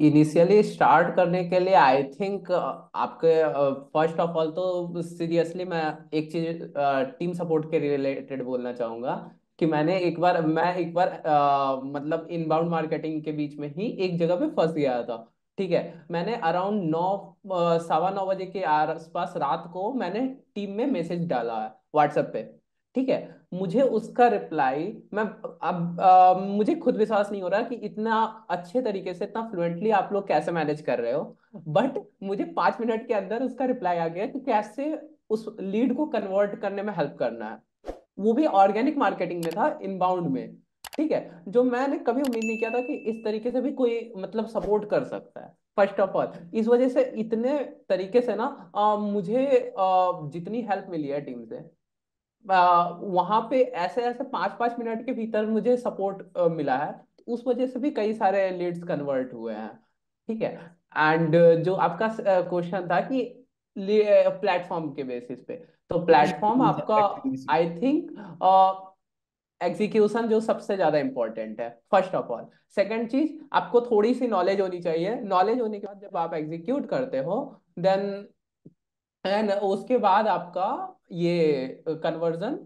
इनिशियली स्टार्ट करने के लिए आई थिंक आपके फर्स्ट ऑफ ऑल तो सीरियसली मैं एक चीज टीम सपोर्ट के रिलेटेड बोलना चाहूंगा कि मैंने एक बार मैं एक बार uh, मतलब इनबाउंड मार्केटिंग के बीच में ही एक जगह पे फंस गया था। ठीक है, मैंने अराउंड नौ सवा नौ बजे के आसपास रात को मैंने टीम में मैसेज डाला है व्हाट्सएप पे। ठीक है, मुझे उसका रिप्लाई मैं अब आ, मुझे खुद विश्वास नहीं हो रहा कि इतना अच्छे तरीके से इतना फ्लुएंटली आप लोग कैसे मैनेज कर रहे हो, बट मुझे पांच मिनट के अंदर उसका रिप्लाई आ गया कि कैसे उस लीड को कन्वर्ट करने में हेल्प करना है। वो भी ऑर्गेनिक मार्केटिंग में था, इनबाउंड में। ठीक है, जो मैंने कभी उम्मीद नहीं किया था कि इस तरीके से भी कोई मतलब सपोर्ट कर सकता है। फर्स्ट ऑफ ऑल इस वजह से इतने तरीके से ना आ, मुझे आ, जितनी हेल्प मिली है टीम से आ, वहां पे ऐसे ऐसे पांच पांच मिनट के भीतर मुझे सपोर्ट आ, मिला है। उस वजह से भी कई सारे लीड्स कन्वर्ट हुए हैं। ठीक है, एंड जो आपका क्वेश्चन था कि प्लेटफॉर्म के बेसिस पे, तो प्लेटफॉर्म आपका आई थिंक एग्जीक्यूशन जो सबसे ज्यादा इंपॉर्टेंट है फर्स्ट ऑफ ऑल। सेकंड चीज आपको थोड़ी सी नॉलेज होनी चाहिए। नॉलेज होने के बाद जब आप एग्जीक्यूट करते हो देन एंड उसके बाद आपका ये कन्वर्जन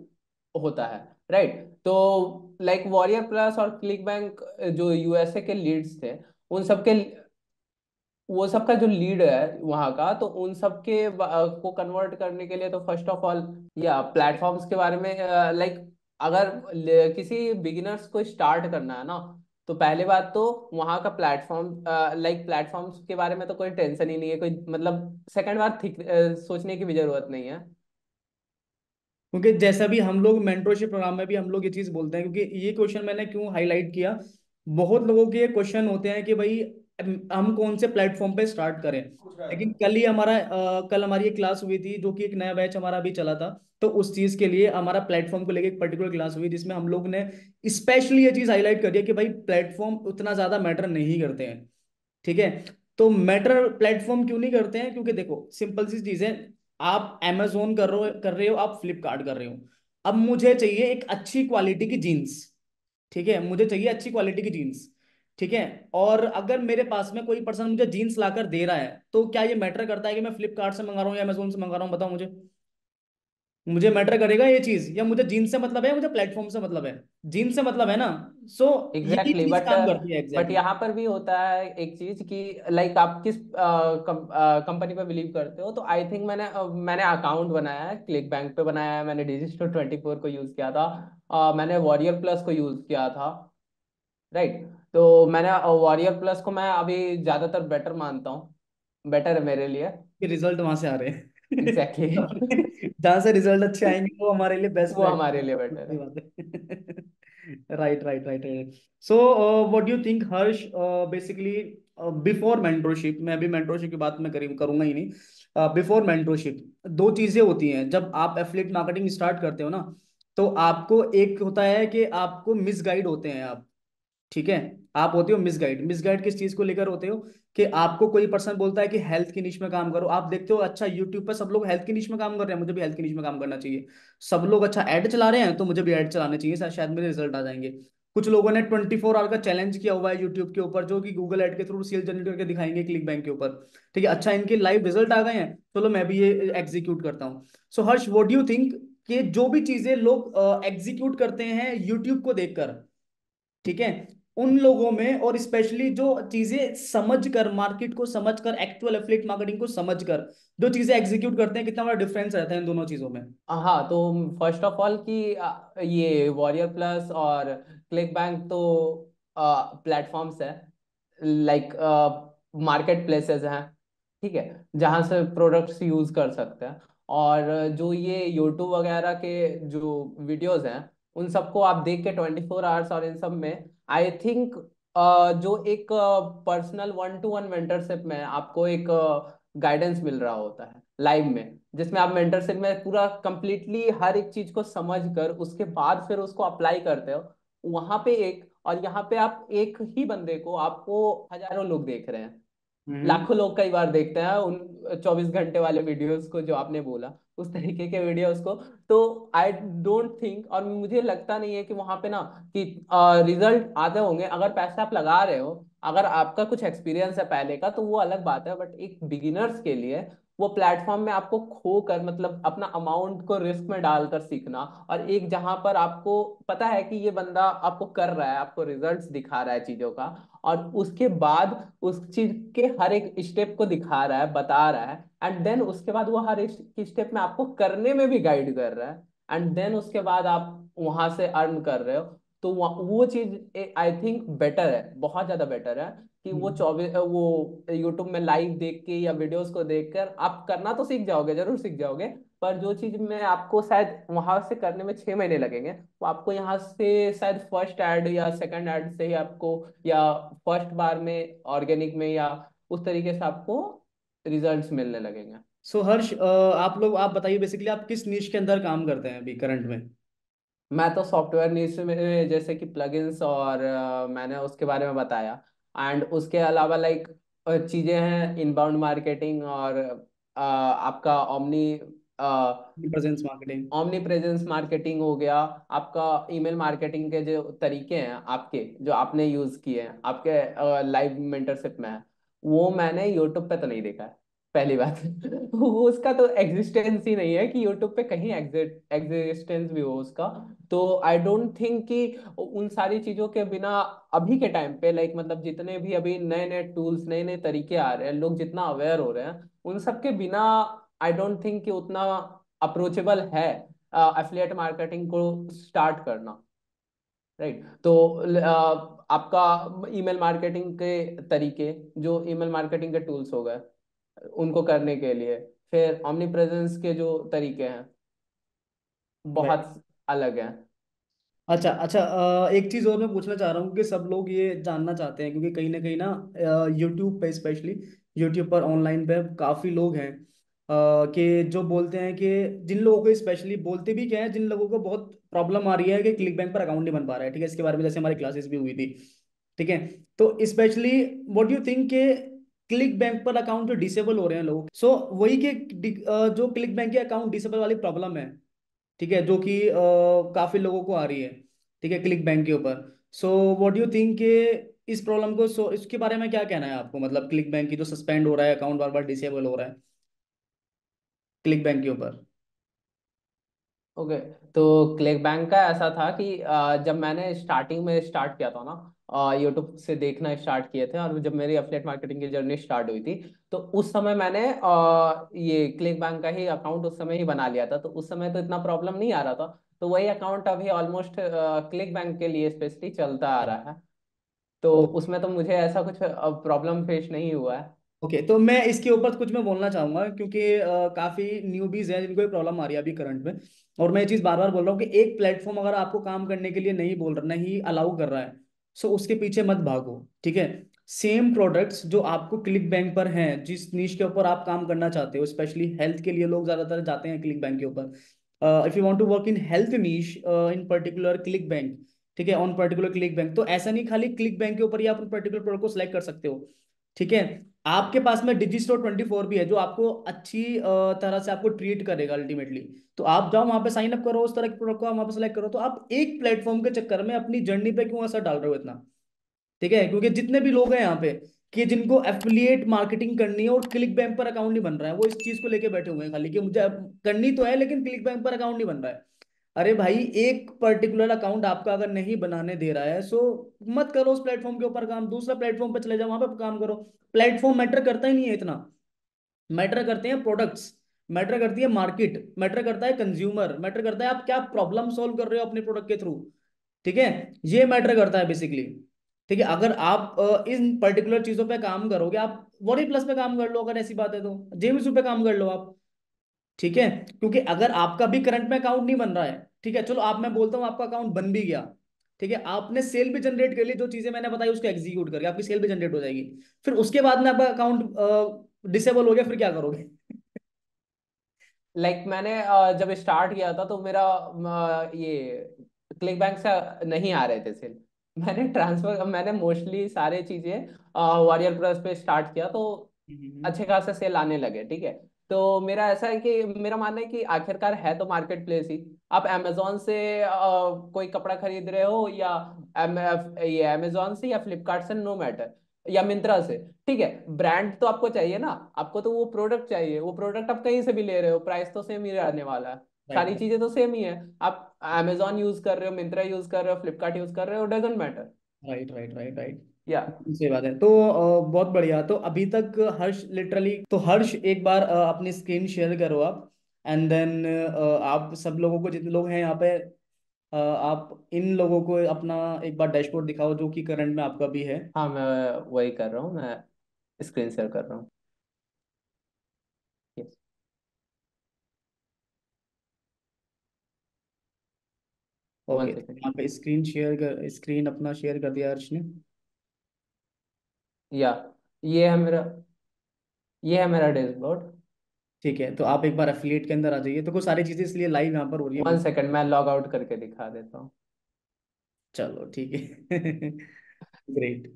होता है, राइट right? तो लाइक वॉरियर प्लस और क्लिक बैंक जो यूएसए के लीड्स थे उन सबके वो सबका जो लीड है वहाँ का, तो उन सबके को कन्वर्ट करने के लिए तो फर्स्ट ऑफ ऑल या प्लेटफॉर्म्स के बारे में लाइक like, अगर किसी बिगिनर्स को स्टार्ट करना है ना तो पहले बात तो वहाँ का प्लेटफॉर्म लाइक प्लेटफॉर्म्स के बारे में तो कोई टेंशन ही नहीं है, कोई मतलब सेकंड बार थिक, आ, सोचने की भी जरूरत नहीं है, क्योंकि जैसा भी हम लोग मेंटरशिप प्रोग्राम में भी हम लोग ये चीज बोलते हैं। क्योंकि ये क्वेश्चन मैंने क्यों हाईलाइट किया, बहुत लोगों के क्वेश्चन होते हैं कि भाई हम कौन से प्लेटफॉर्म पे स्टार्ट करें। लेकिन कल ही हमारा आ, कल हमारी एक क्लास हुई थी जो कि एक नया बैच हमारा अभी चला था, तो उस चीज के लिए हमारा प्लेटफॉर्म को लेके एक पर्टिकुलर क्लास हुई जिसमें हम लोग ने स्पेशली ये चीज हाईलाइट करी है कि भाई प्लेटफॉर्म उतना ज्यादा मैटर नहीं करते हैं। ठीक है, तो मैटर प्लेटफॉर्म क्यों नहीं करते हैं, क्योंकि देखो सिंपल सी चीज है, आप अमेजोन कर रहे हो कर रहे हो आप फ्लिपकार्ट कर रहे हो, अब मुझे चाहिए एक अच्छी क्वालिटी की जीन्स। ठीक है, मुझे चाहिए अच्छी क्वालिटी की जीन्स। ठीक है, और अगर मेरे पास में कोई पर्सन मुझे जीन्स लाकर दे रहा है तो क्या ये मैटर करता है कि मैं फ्लिपकार्ट से मंगा रहा हूँ या अमेजोन से मंगा रहा हूँ? बताओ, मुझे मुझे मैटर करेगा ये चीज? या मुझे जीन्स से मतलब है, मुझे प्लेटफॉर्म से मतलब है, जीन्स से मतलब है ना। सो एग्जैक्टली बट यहाँ पर भी होता है एक चीज कि लाइक like आप किस कंपनी पर बिलीव करते हो। तो आई थिंक मैंने मैंने अकाउंट बनाया है, क्लिक बैंक पे बनाया है, मैंने डिजिस्टोर ट्वेंटी फोर को यूज किया था, uh, मैंने वॉरियर प्लस को यूज किया था, राइट right? तो मैंने वॉरियर प्लस को मैं अभी ज्यादातर बेटर मानता हूँ, बेटर है मेरे लिए, कि रिजल्ट वहां से आ रहे हैं। Exactly. जहां से रिजल्ट अच्छे आएंगे वो हमारे लिए बेस्ट, वो हमारे लिए बेटर है। Right right right right so what do you think Harsh, basically before mentorship, मैं अभी मेंटरशिप की बात मैं करूंगा ही नहीं, बिफोर uh, मेंटरशिप दो चीजें होती हैं। जब आप एफिलिएट मार्केटिंग स्टार्ट करते हो ना तो आपको एक होता है कि आपको मिसगाइड होते हैं आप। ठीक है, आप होते हो मिसगाइड। मिसगाइड किस चीज को लेकर होते हो कि आपको कोई पर्सन बोलता है कि हेल्थ की निश में काम करो, आप देखते हो अच्छा यूट्यूब पर सब लोग हेल्थ की निश में काम कर रहे हैं, मुझे भी हेल्थ की निश में काम करना चाहिए। सब लोग अच्छा ऐड चला रहे हैं तो मुझे भी ऐड चलाने चाहिए, शायद मेरे रिजल्ट आ जाएंगे। कुछ लोगों ने ट्वेंटी फोर आवर का चैलेंज किया हुआ है यूट्यूब के ऊपर, जो कि गूगल ऐड के थ्रू सेल जनरेट करके दिखाएंगे क्लिक बैंक के ऊपर। ठीक है, अच्छा इनके लाइव रिजल्ट आ गए हैं, चलो मैं भी ये एग्जीक्यूट करता हूँ। So Harsh, what do you think कि जो भी चीजें लोग एग्जीक्यूट करते हैं यूट्यूब को देखकर, ठीक है, उन लोगों में, और स्पेशली जो चीजें समझकर, मार्केट को समझकर, एक्चुअल एफिलिएट मार्केटिंग को समझकर जो चीजें एग्जीक्यूट करते हैं, कितना बड़ा डिफरेंस रहता है इन दोनों चीजों में? हाँ, तो फर्स्ट ऑफ ऑल कि ये वॉरियर प्लस और क्लिक बैंक तो प्लेटफॉर्म्स है, लाइक मार्केट प्लेसेस हैं, ठीक है, जहां से प्रोडक्ट्स यूज कर सकते हैं। और जो ये यूट्यूब वगैरह के जो वीडियोज हैं उन सबको आप देख के ट्वेंटी फोर आवर्स और इन सब में आई थिंक uh, जो एक personal one to one mentorship में आपको एक गाइडेंस uh, मिल रहा होता है लाइव में, जिसमें आप मेंटरशिप में पूरा कंप्लीटली हर एक चीज को समझ कर उसके बाद फिर उसको अप्लाई करते हो वहां पे एक, और यहाँ पे आप एक ही बंदे को आपको हजारों लोग देख रहे हैं, लाखों लोग कई बार देखते हैं उन चौबीस घंटे वाले वीडियोस को जो आपने बोला उस तरीके के वीडियोस को। तो आई डोंट थिंक, और मुझे लगता नहीं है कि वहां पे ना कि रिजल्ट आते होंगे। अगर पैसा आप लगा रहे हो अगर आपका कुछ एक्सपीरियंस है पहले का तो वो अलग बात है, बट एक बिगिनर्स के लिए वो प्लेटफॉर्म में आपको खो कर मतलब अपना अमाउंट को रिस्क में डालकर सीखना, और एक जहां पर आपको पता है कि ये बंदा आपको कर रहा है, आपको रिजल्ट्स दिखा रहा है चीजों का, और उसके बाद उस चीज के हर एक स्टेप को दिखा रहा है, बता रहा है, एंड देन उसके बाद वो हर एक स्टेप में आपको करने में भी गाइड कर रहा है, एंड देन उसके बाद आप वहां से अर्न कर रहे हो। तो वो चीज आई थिंक बेटर है, बहुत ज्यादा बेटर है कि वो चौबीस वो यूट्यूब में लाइव देख के या वीडियोस को देखकर आप करना तो सीख जाओगे, जरूर सीख जाओगे, पर जो चीज में आपको शायद वहां से करने में छह महीने लगेंगे वो आपको यहाँ से शायद फर्स्ट ऐड या सेकंड ऐड से ही आपको, या फर्स्ट बार में ऑर्गेनिक में या उस तरीके से आपको रिजल्ट मिलने लगेंगे। सो so, हर्ष आप लोग आप बताइए बेसिकली आप किस नीश के अंदर काम करते हैं अभी करंट में? मैं तो सॉफ्टवेयर नीश में जैसे कि प्लगइन्स और uh, मैंने उसके बारे में बताया, एंड उसके अलावा लाइक like, चीजें हैं इनबाउंड मार्केटिंग और uh, आपका omni presence marketing omni presence marketing हो गया, आपका ईमेल मार्केटिंग के जो तरीके हैं आपके, जो आपने यूज किए हैं आपके लाइव uh, मेंटरशिप में, वो मैंने यूट्यूब पे तो नहीं देखा है पहली बात। उसका तो एग्जिस्टेंस ही नहीं है कि यूट्यूब पे कहीं एग्जिस्टेंस भी हो उसका। तो आई डोंट थिंक कि उन सारी चीजों के बिना अभी के टाइम पे लाइक मतलब जितने भी अभी नए नए टूल्स, नए नए तरीके आ रहे हैं, लोग जितना अवेयर हो रहे हैं, उन सब के बिना आई डोंट थिंक कि उतना अप्रोचेबल है एफिलिएट मार्केटिंग को स्टार्ट करना, राइट right. तो uh, आपका ईमेल मार्केटिंग के तरीके, जो ईमेल मार्केटिंग के टूल्स हो गए उनको करने के लिए, फिर ओमनी प्रेजेंस के जो तरीके हैं बहुत अलग हैं। अच्छा अच्छा एक चीज और मैं पूछना चाह रहा हूँ कि सब लोग ये जानना चाहते हैं, क्योंकि कहीं ना कहीं ना यूट्यूब पे, स्पेशली यूट्यूब पर ऑनलाइन पे काफी लोग हैं कि जो बोलते हैं कि जिन लोगों को स्पेशली बोलते भी क्या है, जिन लोगों को बहुत प्रॉब्लम आ रही है कि क्लिक बैंक पर अकाउंट नहीं बन पा रहा है, ठीक है, इसके बारे में जैसे हमारी क्लासेस भी हुई थी, ठीक है, तो स्पेशली व्हाट यू थिंक के क्लिक बैंक पर अकाउंट डिसेबल हो रहे हैं लोग? सो so, वही के जो क्लिक बैंक के अकाउंट डिसेबल वाली प्रॉब्लम है, ठीक है, जो कि काफी लोगों को आ रही है, ठीक है, क्लिक बैंक के ऊपर। So what do you think के इस प्रॉब्लम को सो so, इसके बारे में क्या कहना है आपको? मतलब क्लिक बैंक की जो सस्पेंड हो रहा है अकाउंट, बार बार डिसेबल हो रहा है क्लिक बैंक के ऊपर। ओके okay, तो क्लिक बैंक का ऐसा था कि जब मैंने स्टार्टिंग में स्टार्ट किया था ना, यूट्यूब से देखना स्टार्ट किए थे, और जब मेरी एफिलिएट मार्केटिंग की जर्नी स्टार्ट हुई थी तो उस समय मैंने ये क्लिक बैंक का ही अकाउंट उस समय ही बना लिया था, तो उस समय तो इतना प्रॉब्लम नहीं आ रहा था। तो वही अकाउंट अभी ऑलमोस्ट क्लिक बैंक के लिए स्पेशली चलता आ रहा है, तो उसमें तो मुझे ऐसा कुछ प्रॉब्लम फेस नहीं हुआ है। ओके okay, तो मैं इसके ऊपर कुछ मैं बोलना चाहूंगा, क्योंकि uh, काफी न्यूबीज हैं जिनको ये प्रॉब्लम आ रही है अभी करंट में, और मैं ये चीज बार बार बोल रहा हूँ कि एक प्लेटफॉर्म अगर आपको काम करने के लिए नहीं बोल रहा, नहीं अलाउ कर रहा है, सो उसके पीछे मत भागो, ठीक है। सेम प्रोडक्ट्स जो आपको क्लिक बैंक पर हैं, जिस नीश के ऊपर आप काम करना चाहते हो, स्पेशली हेल्थ के लिए लोग ज्यादातर जाते हैं क्लिक बैंक के ऊपर। If you want to work in health niche in particular click bank, ठीक है, ऑन पर्टिकुलर क्लिक बैंक, तो ऐसा नहीं खाली क्लिक बैंक के ऊपर ही आप पर्टिकुलर प्रोडक्ट को सिलेक्ट कर सकते हो, ठीक है। आपके पास में डिजिस्टोर ट्वेंटी फोर भी है जो आपको अच्छी तरह से आपको ट्रीट करेगा अल्टीमेटली, तो आप जाओ वहां पे साइन अप करो, उस तरह के प्रोडक्ट को आप वहां पे सेलेक्ट करो। तो आप एक प्लेटफॉर्म के चक्कर में अपनी जर्नी पे क्यों असर डाल रहे हो इतना, ठीक है, क्योंकि जितने भी लोग हैं यहाँ पे कि जिनको एफिलिएट मार्केटिंग करनी है और क्लिक बैंक पर अकाउंट नहीं बन रहा है, वो इस चीज को लेकर बैठे हुए हैं खाली कि मुझे करनी तो है लेकिन क्लिक बैंक पर अकाउंट नहीं बन रहा है। अरे भाई, एक पर्टिकुलर अकाउंट आपका अगर नहीं बनाने दे रहा है सो मत करो उस प्लेटफॉर्म के ऊपर काम, दूसरा प्लेटफॉर्म पर चले जाओ, वहां पे काम करो। प्लेटफॉर्म मैटर करता ही नहीं है इतना, मैटर करते हैं प्रोडक्ट्स, मैटर करती है मार्केट, मैटर करता है कंज्यूमर, मैटर करता है आप क्या प्रॉब्लम सोल्व कर रहे हो अपने प्रोडक्ट के थ्रू, ठीक है, ये मैटर करता है बेसिकली, ठीक है। अगर आप इन पर्टिकुलर चीजों पर काम करोगे, आप वॉरियर प्लस पे काम कर लो अगर ऐसी बात है तो, जेमिसू पे काम कर लो आप, ठीक है, क्योंकि अगर आपका भी करंट में अकाउंट नहीं बन रहा है, ठीक है, चलो आप मैं बोलता हूँ आपका अकाउंट बन भी गया, ठीक है, आपने सेल भी जनरेट कर ली, जो चीजें मैंने बताई उसको एग्जीक्यूट करके आपकी सेल भी जनरेट हो जाएगी, फिर उसके बाद में आपका अकाउंट डिसेबल हो गया, फिर क्या करोगे? लाइक like, मैंने जब स्टार्ट किया था तो मेरा ये क्लिक बैंक से नहीं आ रहे थे सेल, मैंने ट्रांसफर मैंने मोस्टली सारे चीजें वॉरियर प्लस पे स्टार्ट किया तो अच्छे खासा सेल आने लगे, ठीक है। तो मेरा ऐसा है कि मेरा मानना है कि आखिरकार है तो मार्केट प्लेस ही, आप अमेजोन से आ, कोई कपड़ा खरीद रहे हो या एम, ये अमेजोन से या फ्लिपकार्ट से, नो मैटर, या मिंत्रा से, ठीक है। ब्रांड तो आपको चाहिए ना, आपको तो वो प्रोडक्ट चाहिए, वो प्रोडक्ट आप कहीं से भी ले रहे हो, प्राइस तो सेम ही आने वाला है, सारी चीजें तो सेम ही है। आप Amazon यूज कर रहे हो, मिंत्रा यूज कर रहे हो, फ्लिपकार्ट यूज कर रहे हो, doesn't matter. Right right right right या सही बात है। तो बहुत बढ़िया। तो अभी तक हर्ष लिटरली, तो हर्ष एक बार अपनी स्क्रीन शेयर करो आप, एंड देन आप सब लोगों को, जितने लोग हैं यहाँ पे, आप इन लोगों को अपना एक बार डैशबोर्ड दिखाओ जो कि करंट में आपका भी है। हाँ मैं वही कर रहा हूँ, मैं स्क्रीन शेयर कर रहा हूँ। ओके, यहाँ पे स्क्रीन शेयर कर, स्क्रीन अपना शेयर कर दिया हर्ष ने। या ये है मेरा, ये है मेरा डैशबोर्ड, ठीक है। तो आप एक बार एफिलिएट के अंदर आ जाइए, तो कुछ सारी चीजें इसलिए लाइव यहाँ पर हो रही है। वन सेकंड मैं लॉग आउट करके दिखा देता हूँ। चलो ठीक है ग्रेट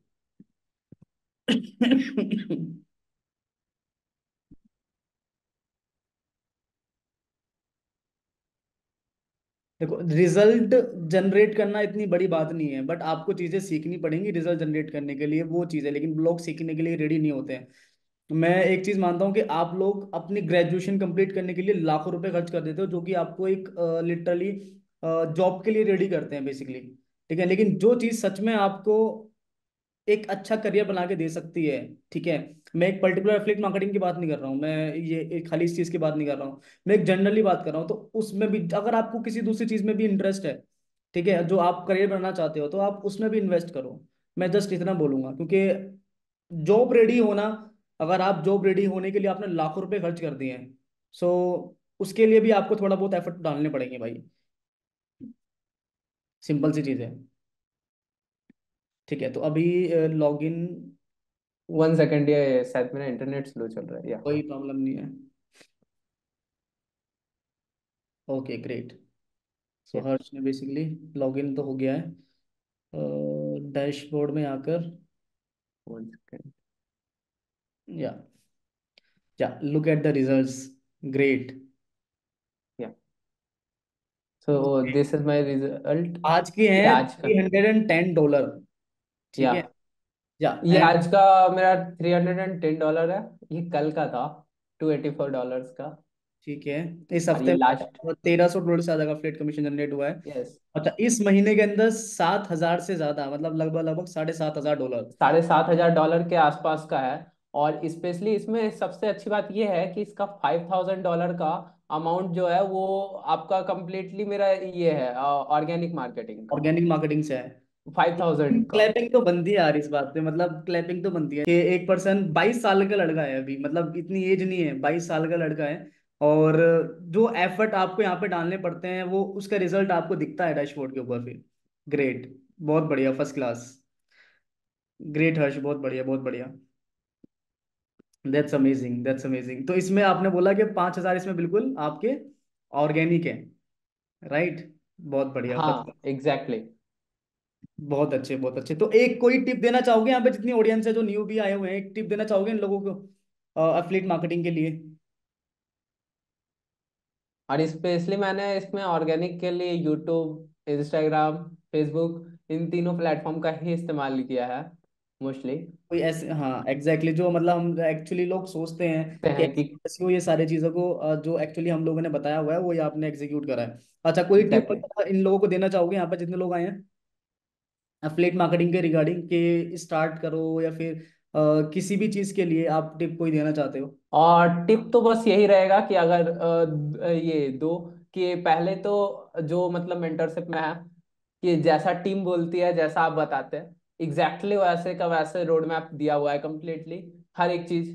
देखो, रिजल्ट जनरेट करना इतनी बड़ी बात नहीं है, बट आपको चीजें सीखनी पड़ेंगी रिजल्ट जनरेट करने के लिए, वो चीजें। लेकिन लोग सीखने के लिए रेडी नहीं होते हैं। मैं एक चीज मानता हूँ कि आप लोग अपनी ग्रेजुएशन कंप्लीट करने के लिए लाखों रुपए खर्च कर देते हो, जो कि आपको एक लिटरली जॉब के लिए रेडी करते हैं बेसिकली, ठीक है। लेकिन जो चीज सच में आपको एक अच्छा करियर बना के दे सकती है, ठीक है, मैं एक पर्टिकुलर एफिलिएट मार्केटिंग की बात नहीं कर रहा हूँ, मैं ये खाली इस चीज की बात नहीं कर रहा हूँ, मैं एक जनरली बात कर रहा हूँ। तो उसमें भी अगर आपको किसी दूसरी चीज में भी इंटरेस्ट है, ठीक है, जो आप करियर बनाना चाहते हो, तो आप उसमें भी इन्वेस्ट करो। मैं जस्ट इतना बोलूंगा, क्योंकि जॉब रेडी होना, अगर आप जॉब रेडी होने के लिए आपने लाखों रुपए खर्च कर दिए हैं, सो उसके लिए भी आपको थोड़ा बहुत एफर्ट डालने पड़ेंगे भाई, सिंपल सी चीज है, ठीक है। तो अभी लॉग इन, वन सेकेंड, ये शायद मेरा इंटरनेट स्लो चल रहा है, या कोई प्रॉब्लम नहीं है। Okay great. सो हर्ष ने बेसिकली लॉग इन तो हो गया है, डैशबोर्ड uh, में आकर वन सेकेंड या या look at the results. Great. So okay. This is my result. आज के हैं थ्री हंड्रेड टेन डॉलर, ठीक है। या ये आज का मेरा थ्री हंड्रेड टेन डॉलर है, ये कल का था टू एटी फोर डॉलर्स का, ठीक है। इस हफ्ते तेरह सौ डॉलर से ज्यादा फ्लेट कमीशन जनरेट हुआ है। yes. अच्छा, इस महीने के अंदर सात हजार से ज्यादा, मतलब लगभग लगभग साढ़े सात हजार डॉलर साढ़े सात हजार डॉलर के आसपास का है। और स्पेशली इसमें सबसे अच्छी बात यह है कि इसका फाइव थाउजेंड डॉलर का अमाउंट जो है वो आपका कंप्लीटली मेरा ये है ऑर्गेनिक मार्केटिंग ऑर्गेनिक मार्केटिंग से है। Five thousand. क्लैपिंग तो बनती है यार इस बात पे, मतलब क्लैपिंग तो बनती है कि एक पर्सन बाईस साल का लड़का है अभी, मतलब इतनी एज नहीं है, बाईस साल का लड़का है, और जो एफर्ट आपको यहाँ पे डालने पड़ते हैं वो उसका रिजल्ट आपको दिखता है डैशबोर्ड के ऊपर फिर। ग्रेट, बहुत बढ़िया, फर्स्ट क्लास। ग्रेट हर्ष, बहुत बढ़िया बहुत बढ़िया, दैट्स अमेजिंग दैट्स अमेजिंग। तो इसमें आपने बोला कि पांच हजार इसमें बिल्कुल आपके ऑर्गेनिक है, राइट right? बहुत बढ़िया। हाँ, एग्जैक्टली exactly. बहुत अच्छे बहुत अच्छे। तो एक कोई टिप देना चाहोगे यहाँ पे, जितनी ऑडियंस है जो न्यू भी आए हुए हैं, एक टिप देना चाहोगे इन लोगों को एफिलिएट मार्केटिंग के लिए? और स्पेशली मैंने इसमें ऑर्गेनिक के लिए यूट्यूब, इंस्टाग्राम, फेसबुक, इन तीनों प्लेटफॉर्म का ही इस्तेमाल किया है मोस्टली। कोई ऐसे, हाँ एग्जैक्टली, जो मतलब हम एक्चुअली लोग सोचते हैं कि ये सारी चीजों को जो एक्चुअली हम लोगों ने बताया हुआ है वो ये आपने एग्जीक्यूट करा है। अच्छा, कोई टिप इन लोगों को देना चाहोगे यहाँ पर जितने लोग आए हैं एफिलिएट मार्केटिंग के रिगार्डिंग, के स्टार्ट करो या फिर आ, किसी भी चीज के लिए आप टिप कोई देना चाहते हो? और टिप तो बस यही रहेगा कि अगर आ, ये दो कि पहले तो जो मतलब मेंटरशिप में है कि जैसा टीम बोलती है, जैसा आप बताते हैं एग्जैक्टली exactly वैसे का वैसे रोड मैप दिया हुआ है कम्प्लीटली, हर एक चीज,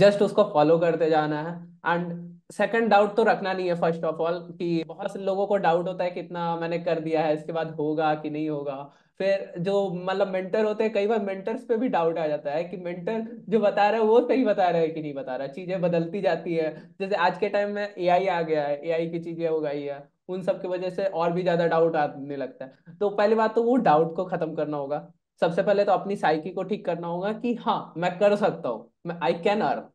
जस्ट उसको फॉलो करते जाना है। एंड सेकंड, डाउट तो रखना नहीं है फर्स्ट ऑफ ऑल, कि बहुत से लोगों को डाउट होता है कितना मैंने कर दिया है, इसके बाद होगा कि नहीं होगा। फिर जो मतलब मेंटर होते हैं, कई बार मेंटर्स पे भी डाउट आ जाता है कि मेंटर जो बता रहा है वो सही बता रहा है कि नहीं बता रहा है। चीजें बदलती जाती है, जैसे आज के टाइम में ए आई आ गया है, ए आई की चीजें हो गई है, उन सब की वजह से और भी ज्यादा डाउट आने लगता है। तो पहली बात तो वो डाउट को खत्म करना होगा, सबसे पहले तो अपनी साइकी को ठीक करना होगा कि हाँ मैं कर सकता हूँ, मैं I can earn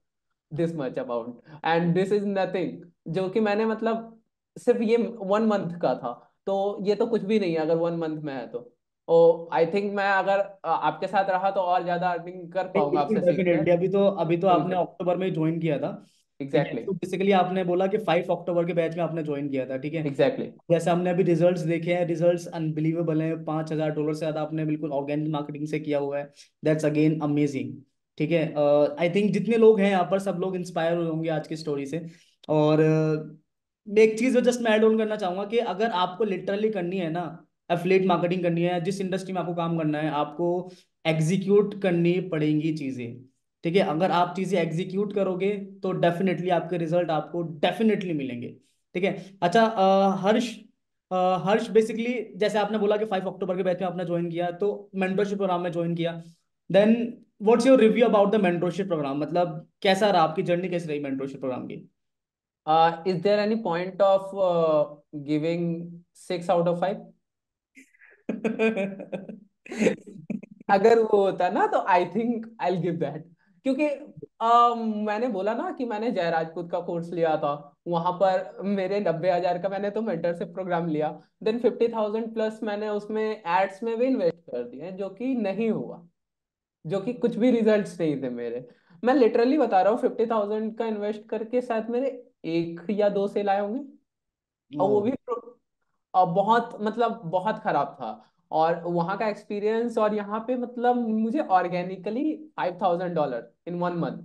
this much amount and this is nothing, जो कि मैंने मतलब सिर्फ ये वन मंथ का था, तो ये तो कुछ भी नहीं है अगर वन मंथ में है तो। ओ, आई थिंक मैं अगर आपके साथ रहा तो और ज्यादा अर्निंग कर पाऊंगा आपसे। अभी तो अभी तो आपने अक्टूबर में ज्वाइन किया था। Exactly exactly. तो बेसिकली आपने बोला कि पाँच अक्टूबर के बैच में आपने ज्वाइन किया था, ठीक है? Exactly exactly. जैसे हमने अभी रिजल्ट्स देखे हैं, रिजल्ट्स अनबिलीवेबल हैं। पाँच हजार डॉलर से ज्यादा आपने बिल्कुल ऑर्गेनिक मार्केटिंग से किया हुआ है। दैट्स अगेन अमेजिंग, ठीक है? आई थिंक जितने लोग हैं यहाँ पर सब लोग इंस्पायर होंगे आज की स्टोरी से। और uh, एक चीज जस्ट मैं एड ऑन करना चाहूंगा कि अगर आपको लिटरली करनी है ना एफिलिएट मार्केटिंग करनी है, जिस इंडस्ट्री में आपको काम करना है, आपको एग्जीक्यूट करनी पड़ेंगी चीजें, ठीक है? अगर आप चीजें एग्जीक्यूट करोगे तो डेफिनेटली आपके रिजल्ट आपको डेफिनेटली मिलेंगे, ठीक है? अच्छा आ, हर्ष आ, हर्ष बेसिकली जैसे आपने बोला कि फाइव अक्टूबर के बैच में आपने ज्वाइन किया, तो मेंटरशिप प्रोग्राम में ज्वाइन किया। Then what's your review about the mentorship program? मतलब कैसा रहा, आपकी जर्नी कैसी रही मेंटरशिप प्रोग्राम की? Is there any point of giving six out of five? अगर वो होता ना तो I think I will give that, क्योंकि uh, मैंने बोला ना कि मैंने जय राजपूत का कोर्स लिया था, वहां पर मेरे नब्बे हजार का मैंने तो मेंटरशिप प्रोग्राम लिया, देन फिफ्टी थाउजेंड प्लस मैंने उसमें एड्स में भी इन्वेस्ट कर दिए, जो कि नहीं हुआ, जो कि कुछ भी रिजल्ट्स नहीं थे मेरे। मैं लिटरली बता रहा हूँ, फिफ्टी थाउजेंड का इन्वेस्ट करके शायद मेरे एक या दो सेल आए होंगे, और वो भी बहुत मतलब बहुत खराब था। और वहाँ का एक्सपीरियंस और यहाँ पे मतलब मुझे organically five thousand dollar in one month,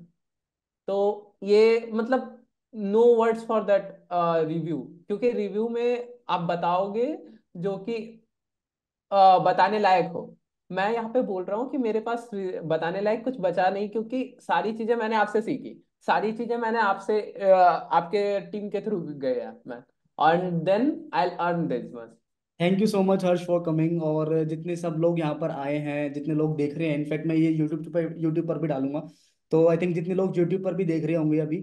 तो ये मतलब no words for that review, क्योंकि रिव्यू में आप बताओगे जो कि uh, बताने लायक हो। मैं यहाँ पे बोल रहा हूँ कि मेरे पास बताने लायक कुछ बचा नहीं, क्योंकि सारी चीजें मैंने आपसे सीखी, सारी चीजें मैंने आपसे uh, आपके टीम के थ्रू गया मैं, and then I will earn this much. Thank you so much Harsh for coming. और जितने सब लोग यहाँ पर आए हैं, जितने लोग देख रहे हैं, इनफैक्ट मैं ये यूट्यूब पर यूट्यूब पर भी डालूंगा, तो आई थिंक जितने लोग यूट्यूब पर भी देख रहे होंगे अभी,